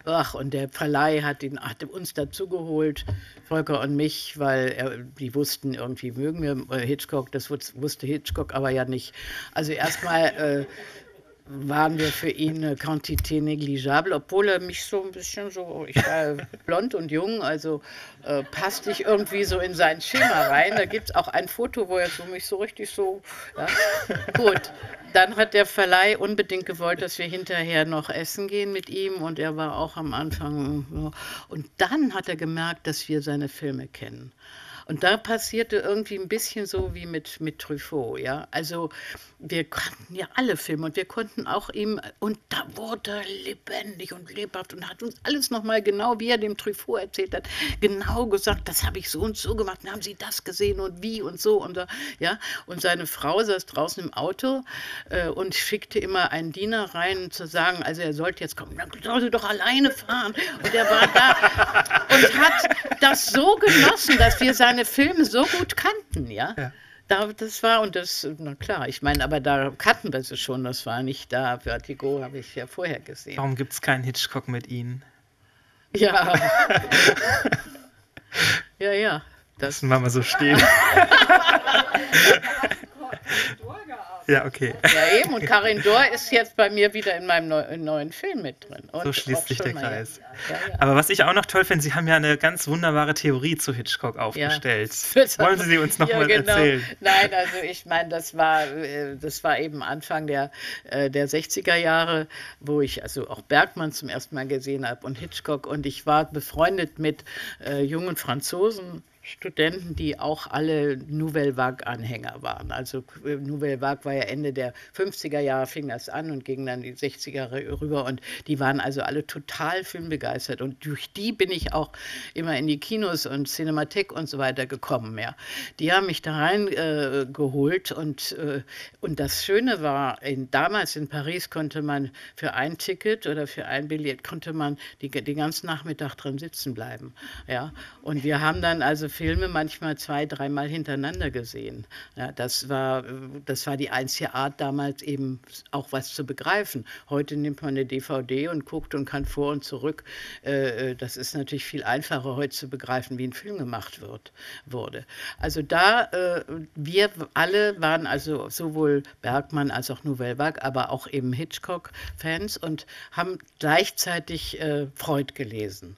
ach, und der Verleih hat uns dazu geholt, Volker und mich, weil die wussten irgendwie, mögen wir Hitchcock, das wusste Hitchcock aber ja nicht. Also erstmal waren wir für ihn eine Quantité negligible, obwohl er mich so ein bisschen so, ich war blond und jung, also passte ich irgendwie so in sein Schema rein. Da gibt es auch ein Foto, wo er so mich so richtig so, ja. Gut, dann hat der Verleih unbedingt gewollt, dass wir hinterher noch essen gehen mit ihm, und er war auch am Anfang. Und dann hat er gemerkt, dass wir seine Filme kennen. Und da passierte irgendwie ein bisschen so wie mit Truffaut, ja. Also wir kannten ja alle Filme und wir konnten auch ihm, und da wurde er lebendig und lebhaft und hat uns alles nochmal genau, wie er dem Truffaut erzählt hat, genau gesagt, das habe ich so und so gemacht, und haben Sie das gesehen und wie und so und da, ja. Und seine Frau saß draußen im Auto und schickte immer einen Diener rein, zu sagen, also er sollte jetzt kommen, dann soll sie doch alleine fahren. Und er war da und hat das so genossen, dass wir seine Filme so gut kannten, ja. Ja. Das war, und das, na klar, ich meine, aber da kannten wir sie schon, das war nicht da. Vertigo habe ich ja vorher gesehen. Warum gibt es keinen Hitchcock mit Ihnen? Ja. Ja, ja. Das lassen wir mal so stehen. Ja, okay. Ja, eben, und Karin Dor ist jetzt bei mir wieder in meinem neuen Film mit drin. Und so schließt sich der Kreis. Ja, ja. Aber was ich auch noch toll finde, Sie haben ja eine ganz wunderbare Theorie zu Hitchcock aufgestellt. Ja. Wollen Sie uns noch ja, mal genau. erzählen? Nein, also ich meine, das war eben Anfang der 60er Jahre, wo ich also auch Bergman zum ersten Mal gesehen habe und Hitchcock, und ich war befreundet mit jungen Franzosen, Studenten, die auch alle Nouvelle Vague-Anhänger waren. Also Nouvelle Vague war ja Ende der 50er Jahre, fing das an und ging dann die 60er rüber, und die waren also alle total filmbegeistert, und durch die bin ich auch immer in die Kinos und Cinemathek und so weiter gekommen. Ja. Die haben mich da reingeholt, und das Schöne war, damals in Paris konnte man für ein Ticket oder für ein Billett, konnte man den ganzen Nachmittag drin sitzen bleiben. Ja. Und wir haben dann also Filme manchmal 2-3 Mal hintereinander gesehen. Ja, das war die einzige Art, damals eben auch was zu begreifen. Heute nimmt man eine DVD und guckt und kann vor und zurück. Das ist natürlich viel einfacher, heute zu begreifen, wie ein Film gemacht wurde. Also wir alle waren also sowohl Bergman als auch Nouvelle Vague, aber auch eben Hitchcock-Fans, und haben gleichzeitig Freud gelesen.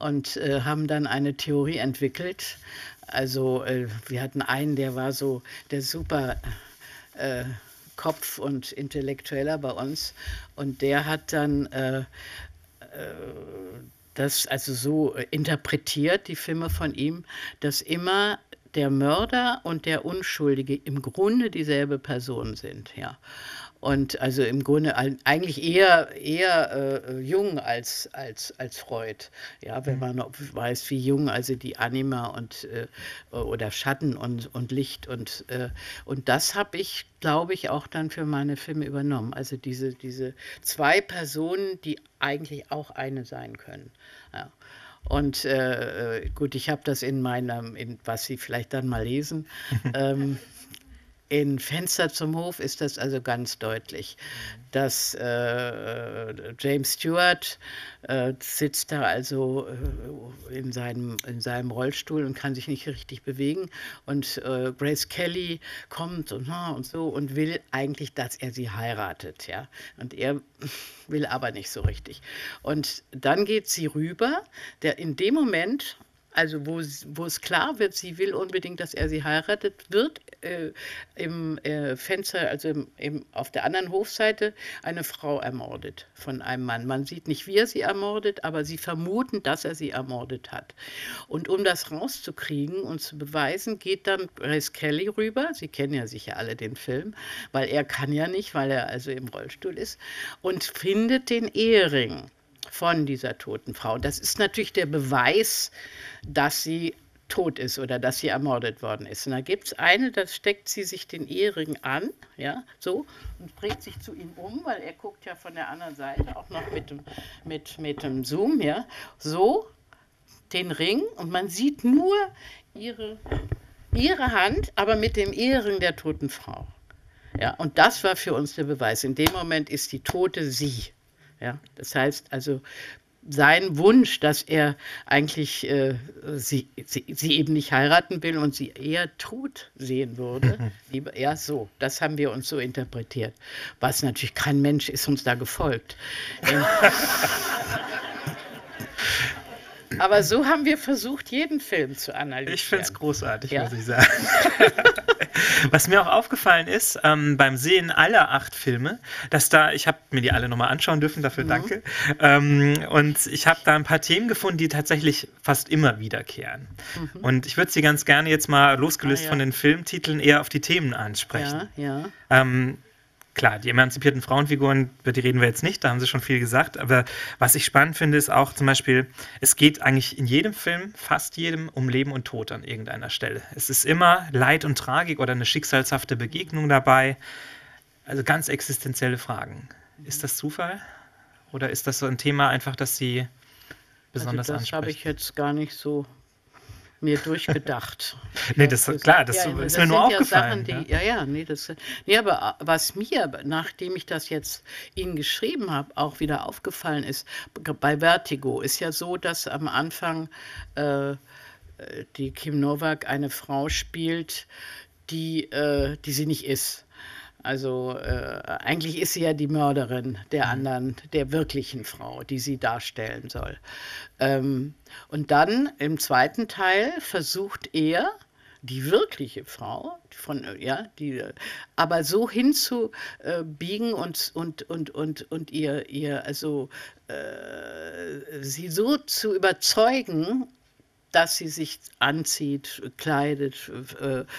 Und haben dann eine Theorie entwickelt. Also wir hatten einen, der war so der super Kopf und Intellektueller bei uns. Und der hat dann das also so interpretiert, die Filme von ihm, dass immer der Mörder und der Unschuldige im Grunde dieselbe Person sind, ja. Und also im Grunde eigentlich eher Jung als Freud. Ja, wenn man weiß, wie Jung, also die Anima oder Schatten und Licht. Und das habe ich, glaube ich, auch dann für meine Filme übernommen. Also diese zwei Personen, die eigentlich auch eine sein können. Ja. Und gut, ich habe das in was Sie vielleicht dann mal lesen, in Fenster zum Hof ist das also ganz deutlich, dass James Stewart sitzt da also in seinem Rollstuhl und kann sich nicht richtig bewegen, und Grace Kelly kommt und so und will eigentlich, dass er sie heiratet, ja, und er will aber nicht so richtig. Und dann geht sie rüber, der in dem Moment, also wo es klar wird, sie will unbedingt, dass er sie heiratet, wird im Fenster, also auf der anderen Hofseite, eine Frau ermordet von einem Mann. Man sieht nicht, wie er sie ermordet, aber sie vermuten, dass er sie ermordet hat. Und um das rauszukriegen und zu beweisen, geht dann Grace Kelly rüber. Sie kennen ja sicher alle den Film, weil er kann ja nicht, weil er also im Rollstuhl ist, und findet den Ehering von dieser toten Frau. Und das ist natürlich der Beweis, dass sie tot ist oder dass sie ermordet worden ist. Und da gibt es eine, da steckt sie sich den Ehering an, ja, so, und dreht sich zu ihm um, weil er guckt ja von der anderen Seite, auch noch mit dem Zoom, ja, so, den Ring, und man sieht nur ihre ihre Hand, aber mit dem Ehren der toten Frau. Ja, und das war für uns der Beweis. In dem Moment ist die Tote sie. Ja, das heißt also, sein Wunsch, dass er eigentlich sie eben nicht heiraten will und sie eher tot sehen würde, lieber eher so. Das haben wir uns so interpretiert. Was natürlich kein Mensch ist uns da gefolgt. Aber so haben wir versucht, jeden Film zu analysieren. Ich finde es großartig, ja, muss ich sagen. Was mir auch aufgefallen ist, beim Sehen aller 8 Filme, dass da, ich habe mir die alle nochmal anschauen dürfen, dafür danke, und ich habe da ein paar Themen gefunden, die tatsächlich fast immer wiederkehren. Und ich würde sie ganz gerne jetzt mal, losgelöst von den Filmtiteln, eher auf die Themen ansprechen. Klar, die emanzipierten Frauenfiguren, über die reden wir jetzt nicht, da haben sie schon viel gesagt, aber was ich spannend finde, ist auch zum Beispiel, es geht eigentlich in jedem Film, fast jedem, um Leben und Tod an irgendeiner Stelle. Es ist immer Leid und Tragik oder eine schicksalshafte Begegnung dabei, also ganz existenzielle Fragen. Ist das Zufall oder ist das so ein Thema einfach, das Sie besonders anspricht? Das habe ich jetzt gar nicht so mir durchgedacht. Nee, das ist klar, das ist mir nur aufgefallen. Aber was mir, nachdem ich das jetzt Ihnen geschrieben habe, auch wieder aufgefallen ist, bei Vertigo ist ja so, dass am Anfang die Kim Novak eine Frau spielt, die sie nicht ist. Also eigentlich ist sie ja die Mörderin der anderen, der wirklichen Frau, die sie darstellen soll. Und dann im zweiten Teil versucht er, die wirkliche Frau, aber so hinzubiegen und sie so zu überzeugen, dass sie sich anzieht, kleidet,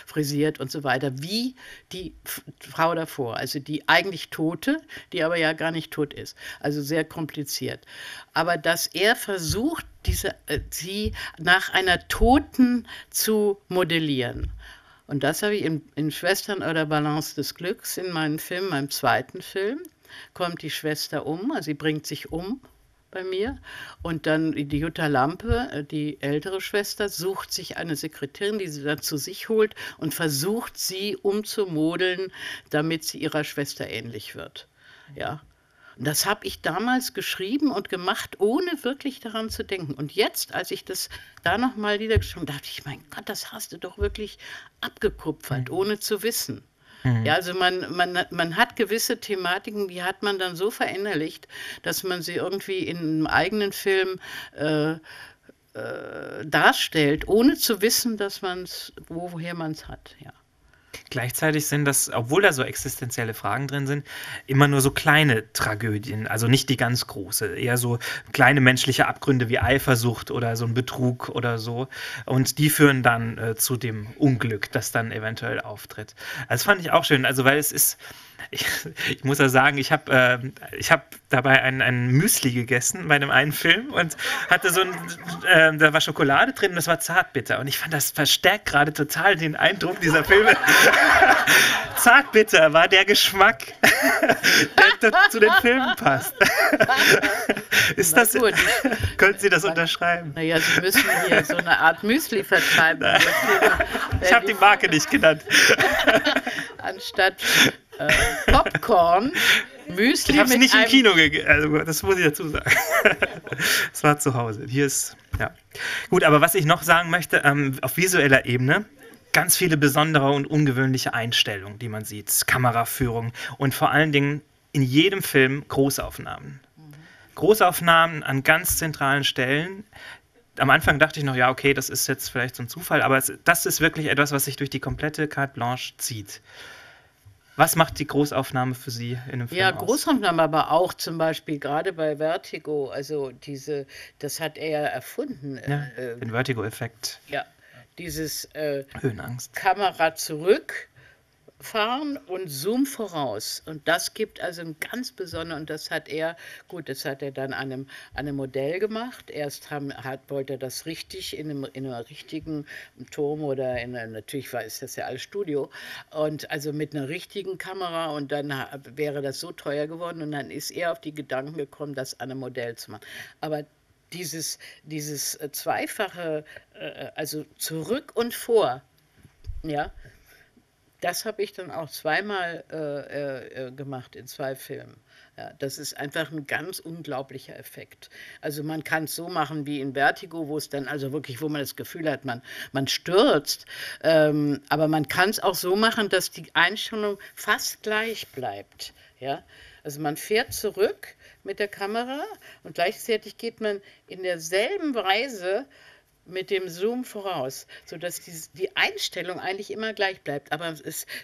frisiert und so weiter, wie die Frau davor, also die eigentlich Tote, die aber ja gar nicht tot ist, also sehr kompliziert. Aber dass er versucht, sie nach einer Toten zu modellieren. Und das habe ich in Schwestern oder Balance des Glücks, in meinem zweiten Film, kommt die Schwester um, also sie bringt sich um, bei mir. Und dann die Jutta Lampe, die ältere Schwester, sucht sich eine Sekretärin, die sie dann zu sich holt und versucht, sie umzumodeln, damit sie ihrer Schwester ähnlich wird. Ja. Das habe ich damals geschrieben und gemacht, ohne wirklich daran zu denken. Und jetzt, als ich das da nochmal niedergeschrieben habe, dachte ich, mein Gott, das hast du doch wirklich abgekupfert, ohne zu wissen. Ja, also man hat gewisse Thematiken, die hat man dann so verinnerlicht, dass man sie irgendwie in einem eigenen Film darstellt, ohne zu wissen, dass woher man es hat, ja. Gleichzeitig sind das, obwohl da so existenzielle Fragen drin sind, immer nur so kleine Tragödien, also nicht die ganz große, eher so kleine menschliche Abgründe wie Eifersucht oder so ein Betrug oder so. Und die führen dann zu dem Unglück, das dann eventuell auftritt. Also das fand ich auch schön, also weil es ist, ich muss ja sagen, ich hab dabei ein Müsli gegessen bei dem einen Film und hatte so ein, da war Schokolade drin und das war zartbitter. Und ich fand, das verstärkt gerade total den Eindruck dieser Filme. Zartbitter war der Geschmack, der zu den Filmen passt. Ist das, können Sie das unterschreiben? Naja, Sie müssen hier so eine Art Müsli vertreiben. Ich habe die Marke nicht genannt. Anstatt Popcorn, Müsli. Ich habe es nicht im Kino gegessen, also, das muss ich dazu sagen. Es war zu Hause. Hier ist, ja. Gut, aber was ich noch sagen möchte, auf visueller Ebene, ganz viele besondere und ungewöhnliche Einstellungen, die man sieht, Kameraführung und vor allen Dingen in jedem Film Großaufnahmen. Großaufnahmen an ganz zentralen Stellen. Am Anfang dachte ich noch, ja, okay, das ist jetzt vielleicht so ein Zufall, aber das ist wirklich etwas, was sich durch die komplette Carte Blanche zieht. Was macht die Großaufnahme für Sie in einem Film aus? Ja, Großaufnahme, aber auch zum Beispiel gerade bei Vertigo, also das hat er ja erfunden. Ja, den Vertigo-Effekt. Ja, dieses Höhenangst. Kamera zurückfahren und Zoom voraus. Und das gibt also ein ganz besonderes, und das hat er dann an einem Modell gemacht. Erst wollte er das richtig in einem richtigen Turm oder natürlich ist das ja alles Studio, und also mit einer richtigen Kamera, und dann wäre das so teuer geworden und dann ist er auf die Gedanken gekommen, das an einem Modell zu machen. Aber dieses zweifache, also zurück und vor, Ja, das habe ich dann auch zweimal gemacht in zwei Filmen. Ja, das ist einfach ein ganz unglaublicher Effekt. Also man kann es so machen wie in Vertigo, wo es dann also wirklich, wo man das Gefühl hat, man stürzt. Aber man kann es auch so machen, dass die Einstellung fast gleich bleibt. Ja? Also man fährt zurück mit der Kamera und gleichzeitig geht man in derselben Weise mit dem Zoom voraus, sodass die Einstellung eigentlich immer gleich bleibt. Aber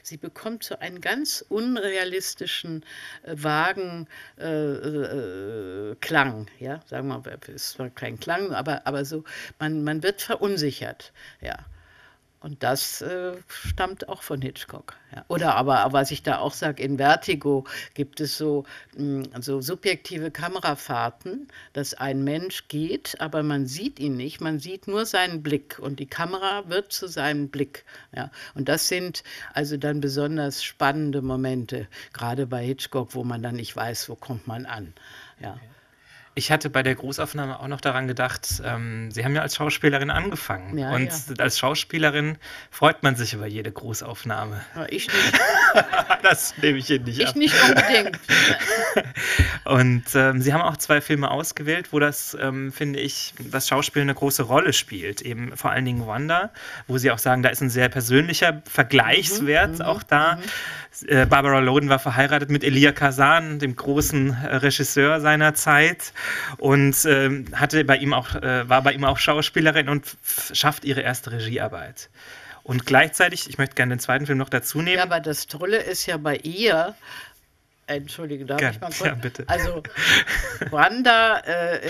sie bekommt so einen ganz unrealistischen, vagen Klang. Ja? Sagen wir mal, es ist zwar kein Klang, aber so, man wird verunsichert. Ja. Und das stammt auch von Hitchcock. Ja. Oder aber, was ich da auch sage, in Vertigo gibt es so subjektive Kamerafahrten, dass ein Mensch geht, aber man sieht ihn nicht, man sieht nur seinen Blick und die Kamera wird zu seinem Blick. Ja. Und das sind also dann besonders spannende Momente, gerade bei Hitchcock, wo man dann nicht weiß, wo kommt man an. Ja. Okay. Ich hatte bei der Großaufnahme auch noch daran gedacht, Sie haben ja als Schauspielerin angefangen. Ja, und ja, als Schauspielerin freut man sich über jede Großaufnahme. Aber ich nicht. Das nehme ich Ihnen nicht ab. Ich nicht unbedingt. Und Sie haben auch zwei Filme ausgewählt, wo das, finde ich, das Schauspiel eine große Rolle spielt. Eben vor allen Dingen Wanda, wo Sie auch sagen, da ist ein sehr persönlicher Vergleichswert auch da. Barbara Loden war verheiratet mit Elia Kazan, dem großen Regisseur seiner Zeit. Und war bei ihm auch Schauspielerin und schafft ihre erste Regiearbeit. Und gleichzeitig, ich möchte gerne den zweiten Film noch dazu nehmen. Ja, aber das Tolle ist ja bei ihr, entschuldige, darf ich mal kurz? Ja, bitte. Also Wanda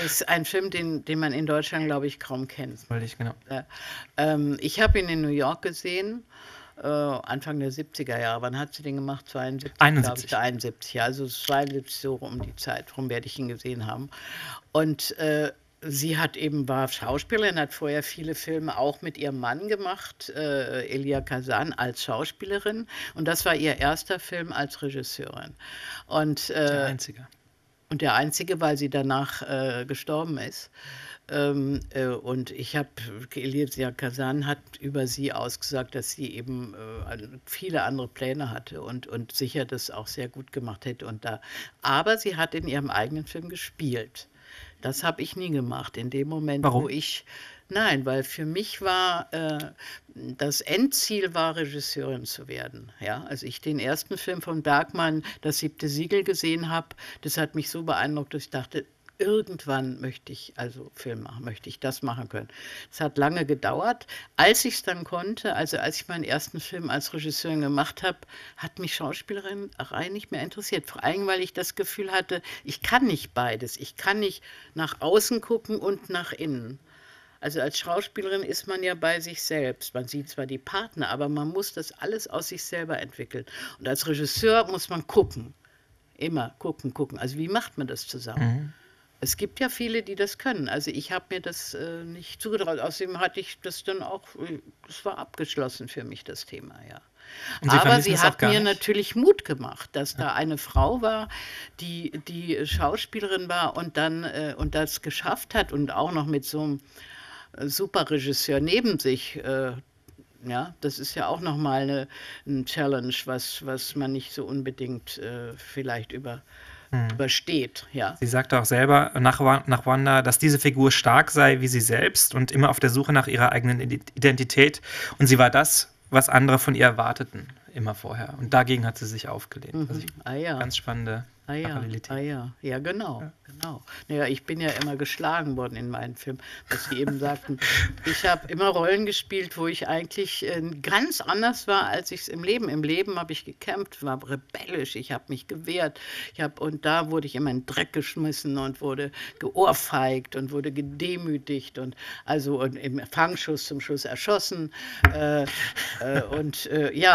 ist ein Film, den man in Deutschland, glaube ich, kaum kennt. Genau. Ich habe ihn in New York gesehen. Anfang der 70er Jahre. Wann hat sie den gemacht? 72, 71. Glaube ich, 71. Ja, also 72, so um die Zeit. Rum werde ich ihn gesehen haben. Und sie war Schauspielerin, hat vorher viele Filme auch mit ihrem Mann gemacht, Elia Kazan, als Schauspielerin. Und das war ihr erster Film als Regisseurin. Und der einzige. Und der einzige, weil sie danach gestorben ist. Und Elia Kazan hat über sie ausgesagt, dass sie eben viele andere Pläne hatte und sicher das auch sehr gut gemacht hätte. Aber sie hat in ihrem eigenen Film gespielt. Das habe ich nie gemacht. In dem Moment, Warum? Wo ich... Nein, weil für mich war das Endziel war, Regisseurin zu werden. Ja? Als ich den ersten Film von Bergman, Das siebte Siegel, gesehen habe, das hat mich so beeindruckt, dass ich dachte, irgendwann möchte ich also Film machen, möchte ich das machen können. Es hat lange gedauert. Als ich es dann konnte, also als ich meinen ersten Film als Regisseurin gemacht habe, hat mich Schauspielerin rein nicht mehr interessiert. Vor allem, weil ich das Gefühl hatte, ich kann nicht beides. Ich kann nicht nach außen gucken und nach innen. Also als Schauspielerin ist man ja bei sich selbst. Man sieht zwar die Partner, aber man muss das alles aus sich selber entwickeln. Und als Regisseur muss man gucken. Immer gucken. Also wie macht man das zusammen? Mhm. Es gibt ja viele, die das können. Also ich habe mir das nicht zugetraut. Außerdem hatte ich das dann auch, es war abgeschlossen für mich, das Thema, ja. Aber sie hat mir natürlich Mut gemacht, dass da eine Frau war, die Schauspielerin war und das geschafft hat und auch noch mit so einem super Regisseur neben sich. Ja, das ist ja auch nochmal eine Challenge, was man nicht so unbedingt vielleicht übersteht. Ja. Sie sagte auch selber nach Wanda, dass diese Figur stark sei wie sie selbst und immer auf der Suche nach ihrer eigenen Identität. Und sie war das, was andere von ihr erwarteten, immer vorher. Und dagegen hat sie sich aufgelehnt. Mhm. Also ganz spannende Parallelität. Ja, genau. Naja, ich bin ja immer geschlagen worden in meinen Filmen, was Sie eben sagten. Ich habe immer Rollen gespielt, wo ich eigentlich ganz anders war, als ich es im Leben. Im Leben habe ich gekämpft, war rebellisch, ich habe mich gewehrt. Und da wurde ich immer in den Dreck geschmissen und wurde geohrfeigt und wurde gedemütigt und im Fangschuss zum Schluss erschossen. Irgendwie...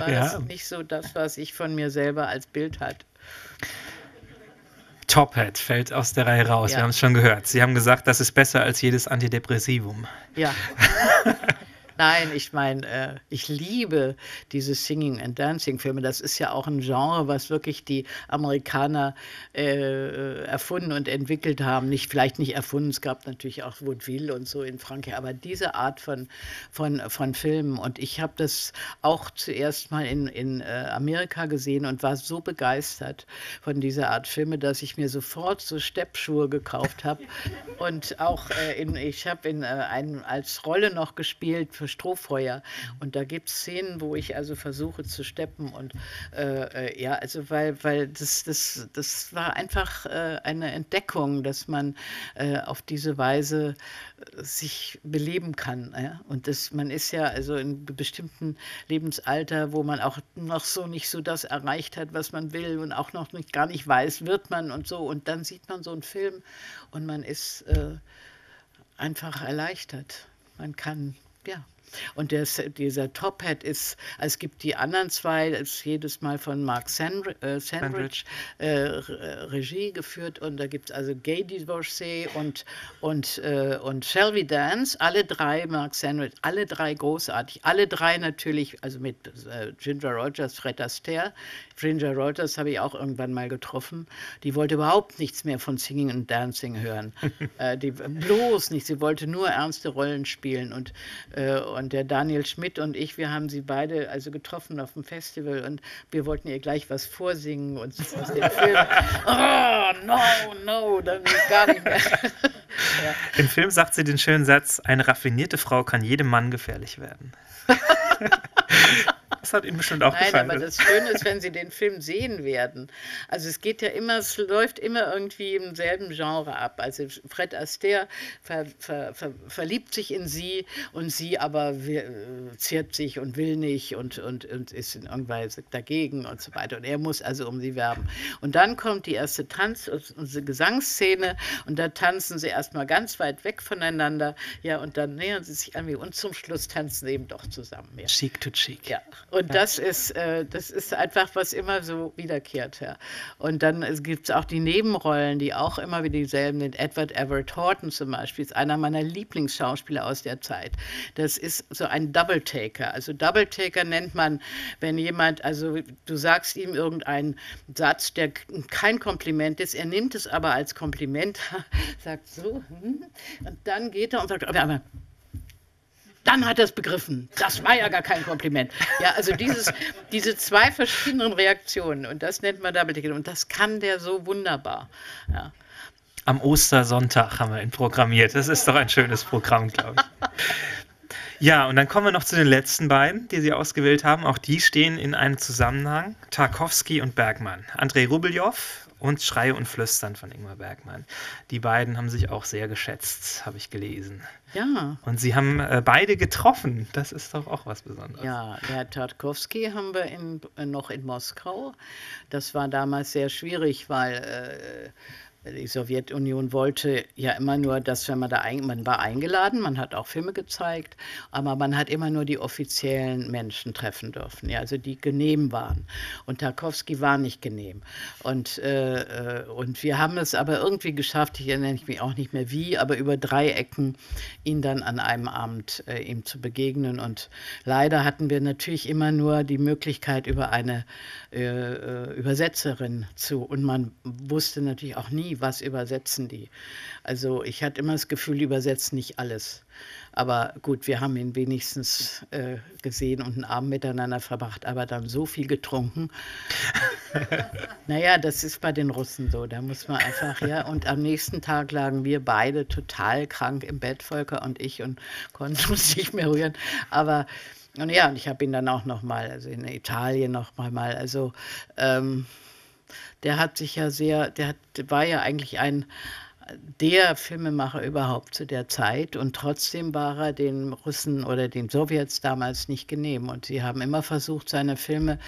war das nicht so das, was ich von mir selber als Bild hatte. Top Hat fällt aus der Reihe raus, wir haben es schon gehört. Sie haben gesagt, das ist besser als jedes Antidepressivum. Ja, Nein, ich meine, ich liebe diese Singing and Dancing Filme. Das ist ja auch ein Genre, was wirklich die Amerikaner erfunden und entwickelt haben. Nicht, vielleicht nicht erfunden, es gab natürlich auch Vaudeville und so in Frankreich, aber diese Art von Filmen. Und ich habe das auch zuerst mal in Amerika gesehen und war so begeistert von dieser Art Filme, dass ich mir sofort so Steppschuhe gekauft habe. Und auch ich habe als Rolle noch gespielt für Strohfeuer. Und da gibt es Szenen, wo ich also versuche zu steppen. Und ja, also weil das war einfach eine Entdeckung, dass man auf diese Weise sich beleben kann. Ja? Und man ist ja also in bestimmten Lebensalter, wo man auch noch so nicht so das erreicht hat, was man will und auch noch nicht, gar nicht weiß, wird man und so. Und dann sieht man so einen Film und man ist einfach erleichtert. Man kann, ja. Und dieser Top Hat ist, es gibt die anderen zwei, ist jedes Mal von Mark Sandridge Regie geführt, und da gibt es also Gay Divorcee und Shall We Dance, alle drei Mark Sandridge, alle drei großartig, alle drei natürlich, also mit Ginger Rogers, Fred Astaire. Ginger Rogers habe ich auch irgendwann mal getroffen, die wollte überhaupt nichts mehr von Singing and Dancing hören, bloß nicht, sie wollte nur ernste Rollen spielen. Und der Daniel Schmidt und ich, wir haben sie beide also getroffen auf dem Festival, und wir wollten ihr gleich was vorsingen und so aus dem Film. Oh, no, dann gar nicht mehr. Ja. Im Film sagt sie den schönen Satz: Eine raffinierte Frau kann jedem Mann gefährlich werden. Das hat Ihnen bestimmt auch gefallen. Nein, aber das Schöne ist, wenn Sie den Film sehen werden. Also es geht ja immer, es läuft immer irgendwie im selben Genre ab. Also Fred Astaire verliebt sich in sie, und sie aber ziert sich und will nicht und ist in irgendeiner Weise dagegen und so weiter. Und er muss also um sie werben. Und dann kommt die erste Tanz- und Gesangsszene, und da tanzen sie erstmal ganz weit weg voneinander. Ja, und dann nähern sie sich an mir, und zum Schluss tanzen sie eben doch zusammen. Ja. Cheek to cheek. Ja. Und das ist einfach, was immer so wiederkehrt. Ja. Und dann gibt es auch die Nebenrollen, die auch immer wieder dieselben sind. Edward Everett Horton zum Beispiel ist einer meiner Lieblingsschauspieler aus der Zeit. Das ist so ein Double-Taker. Also Double-Taker nennt man, wenn jemand, also du sagst ihm irgendeinen Satz, der kein Kompliment ist, er nimmt es aber als Kompliment, sagt so, und dann geht er und sagt, aber dann hat er es begriffen. Das war ja gar kein Kompliment. Ja, also diese zwei verschiedenen Reaktionen, und das nennt man Double-Ticket, und das kann der so wunderbar. Ja. Am Ostersonntag haben wir ihn programmiert. Das ist doch ein schönes Programm, glaube ich. Ja, und dann kommen wir noch zu den letzten beiden, die Sie ausgewählt haben. Auch die stehen in einem Zusammenhang. Tarkovsky und Bergman. Andrei Rubeljow und Schreie und Flüstern von Ingmar Bergman. Die beiden haben sich auch sehr geschätzt, habe ich gelesen. Ja. Und Sie haben beide getroffen. Das ist doch auch was Besonderes. Ja, Herr Tarkovsky haben wir noch in Moskau. Das war damals sehr schwierig, weil die Sowjetunion wollte ja immer nur, dass wenn man man war eingeladen, man hat auch Filme gezeigt, aber man hat immer nur die offiziellen Menschen treffen dürfen, ja, also die genehm waren. Und Tarkovsky war nicht genehm. Und wir haben es aber irgendwie geschafft, ich erinnere mich auch nicht mehr wie, aber über drei Ecken ihn dann an einem Abend ihm zu begegnen. Und leider hatten wir natürlich immer nur die Möglichkeit über eine Übersetzerin und man wusste natürlich auch nie, was übersetzen die? Also ich hatte immer das Gefühl, die übersetzen nicht alles. Aber gut, wir haben ihn wenigstens gesehen und einen Abend miteinander verbracht, aber dann so viel getrunken. Naja, das ist bei den Russen so, da muss man einfach, ja. Und am nächsten Tag lagen wir beide total krank im Bett, Volker und ich, und konnten uns nicht mehr rühren. Aber und ja, und ich habe ihn dann auch nochmal, also in Italien nochmal, also der hat sich ja sehr, war ja eigentlich der Filmemacher überhaupt zu der Zeit, und trotzdem war er den Russen oder den Sowjets damals nicht genehm, und sie haben immer versucht, seine Filme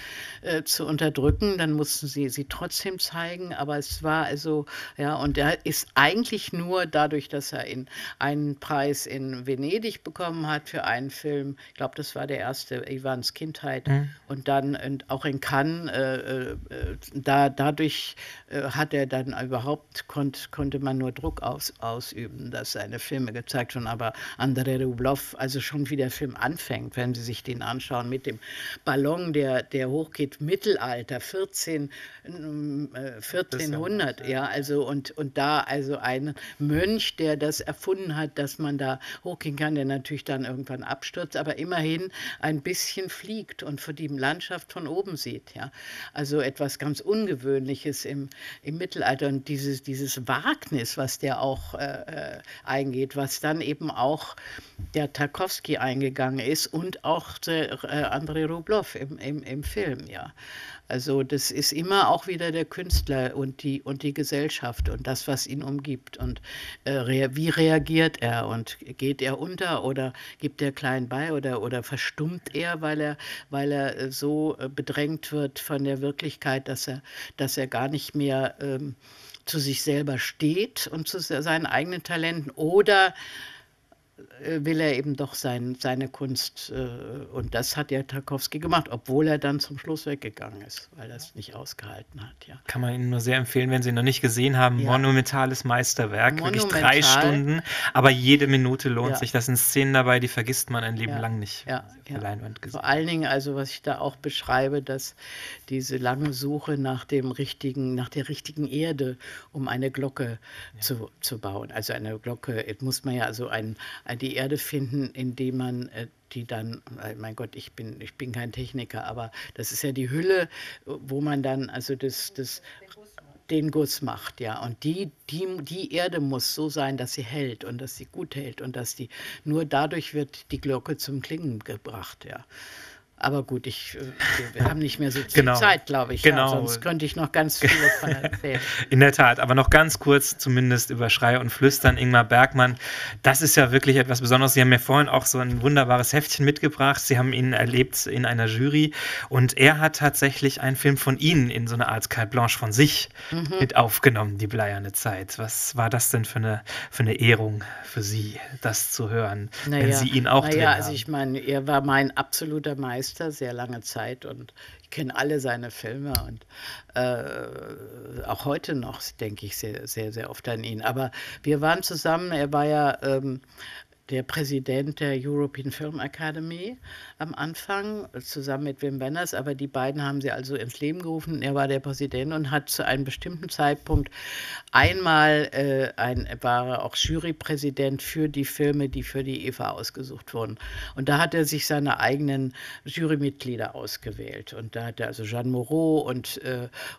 zu unterdrücken, dann mussten sie trotzdem zeigen, aber es war also, ja, und er ist eigentlich nur dadurch, dass er einen Preis in Venedig bekommen hat für einen Film, ich glaube, das war der erste, Iwans Kindheit, und dann auch in Cannes, dadurch hat er dann überhaupt, konnte man nur Druck ausüben, dass seine Filme gezeigt werden. Aber Andrei Rublev, also schon wie der Film anfängt, wenn Sie sich den anschauen, mit dem Ballon, der hochgeht, Mittelalter, 1400, ja, also und da also ein Mönch, der das erfunden hat, dass man da hochgehen kann, der natürlich dann irgendwann abstürzt, aber immerhin ein bisschen fliegt und für die Landschaft von oben sieht, ja. Also etwas ganz Ungewöhnliches im Mittelalter und dieses Wagnis, was der auch eingeht, was dann eben auch der Tarkowski eingegangen ist und auch der Andrei Rublev im Film, ja. Also das ist immer auch wieder der Künstler und die Gesellschaft und das, was ihn umgibt und wie reagiert er und geht er unter oder gibt er klein bei oder verstummt er, weil er so bedrängt wird von der Wirklichkeit, dass er gar nicht mehr zu sich selber steht und zu seinen eigenen Talenten oder will er eben doch seine Kunst und das hat ja Tarkowski gemacht, obwohl er dann zum Schluss weggegangen ist, weil er es nicht ausgehalten hat. Ja. Kann man Ihnen nur sehr empfehlen, wenn Sie ihn noch nicht gesehen haben, ja. Monumentales Meisterwerk, wirklich 3 Stunden, aber jede Minute lohnt ja. sich. Das sind Szenen dabei, die vergisst man ein Leben ja. lang nicht. Ja. Ja. Leinwand gesehen. Vor allen Dingen, also was ich da auch beschreibe, dass diese lange Suche nach der richtigen Erde, um eine Glocke ja. zu bauen. Also eine Glocke, muss man ja also die Erde finden, indem man die dann, mein Gott, ich bin kein Techniker, aber das ist ja die Hülle, wo man dann also den Guss macht, ja. Und die Erde muss so sein, dass sie hält und dass sie gut hält und dass die, nur dadurch wird die Glocke zum Klingen gebracht, ja. Aber gut, wir haben nicht mehr so viel genau. Zeit, glaube ich. Genau. Ja, sonst könnte ich noch ganz viel davon erzählen. In der Tat, aber noch ganz kurz zumindest über Schrei und Flüstern. Ingmar Bergman, das ist ja wirklich etwas Besonderes. Sie haben mir vorhin auch so ein wunderbares Heftchen mitgebracht. Sie haben ihn erlebt in einer Jury und er hat tatsächlich einen Film von Ihnen in so einer Art Carte Blanche von sich mit aufgenommen, Die bleierne Zeit. Was war das denn für eine Ehrung für Sie, das zu hören, wenn Sie ihn auch drin haben? Also ich meine, er war mein absoluter Meister. Sehr lange Zeit und ich kenne alle seine Filme und auch heute noch denke ich sehr, sehr, sehr oft an ihn. Aber wir waren zusammen, er war ja der Präsident der European Film Academy am Anfang, zusammen mit Wim Wenders, aber die beiden haben sie also ins Leben gerufen. Er war der Präsident und hat zu einem bestimmten Zeitpunkt einmal, war er auch Jurypräsident für die Filme, die für die EFA ausgesucht wurden. Und da hat er sich seine eigenen Jurymitglieder ausgewählt. Und da hat er also Jeanne Moreau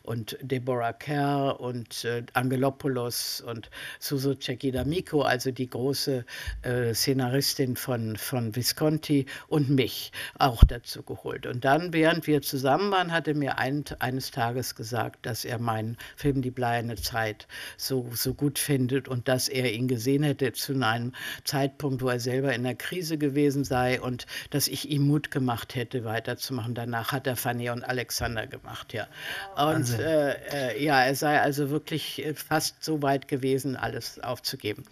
und Deborah Kerr und Angelopoulos und Suso Cecchi-D'Amico, also die große Szenaristin von Visconti und mich auch dazu geholt. Und dann, während wir zusammen waren, hat er mir eines Tages gesagt, dass er meinen Film Die bleierne Zeit so gut findet und dass er ihn gesehen hätte zu einem Zeitpunkt, wo er selber in der Krise gewesen sei und dass ich ihm Mut gemacht hätte, weiterzumachen. Danach hat er Fanny und Alexander gemacht, ja. Und er sei also wirklich fast so weit gewesen, alles aufzugeben.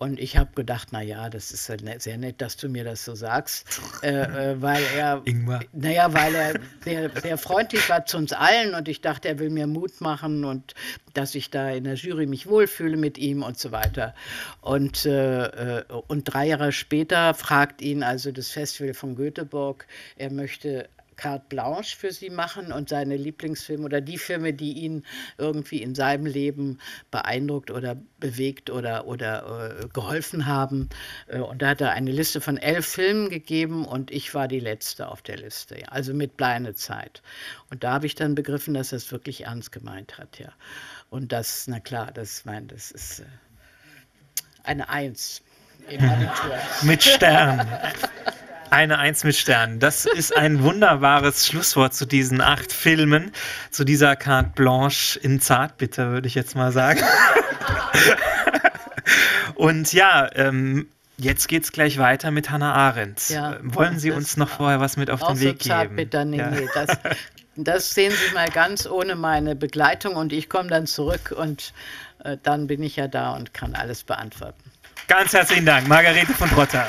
Und ich habe gedacht, naja, das ist sehr nett, dass du mir das so sagst, weil er sehr, sehr freundlich war zu uns allen und ich dachte, er will mir Mut machen und dass ich da in der Jury mich wohlfühle mit ihm und so weiter. Und 3 Jahre später fragt ihn also das Festival von Göteborg, er möchte Carte Blanche für sie machen und seine Lieblingsfilme oder die Filme, die ihn irgendwie in seinem Leben beeindruckt oder bewegt oder geholfen haben. Und da hat er eine Liste von 11 Filmen gegeben und ich war die letzte auf der Liste, ja. Also mit Bleierne Zeit. Und da habe ich dann begriffen, dass er es wirklich ernst gemeint hat, ja. Und das, na klar, das ist eine 1 im Abitur. Mit Stern. Eine 1 mit Sternen. Das ist ein wunderbares Schlusswort zu diesen 8 Filmen, zu dieser Carte Blanche in Zartbitter, würde ich jetzt mal sagen. Und ja, jetzt geht's gleich weiter mit Hannah Arendt. Ja, wollen Sie uns noch vorher was mit auf den Weg geben? Zartbitter, nee, das sehen Sie mal ganz ohne meine Begleitung und ich komme dann zurück und dann bin ich ja da und kann alles beantworten. Ganz herzlichen Dank, Margarethe von Trotta.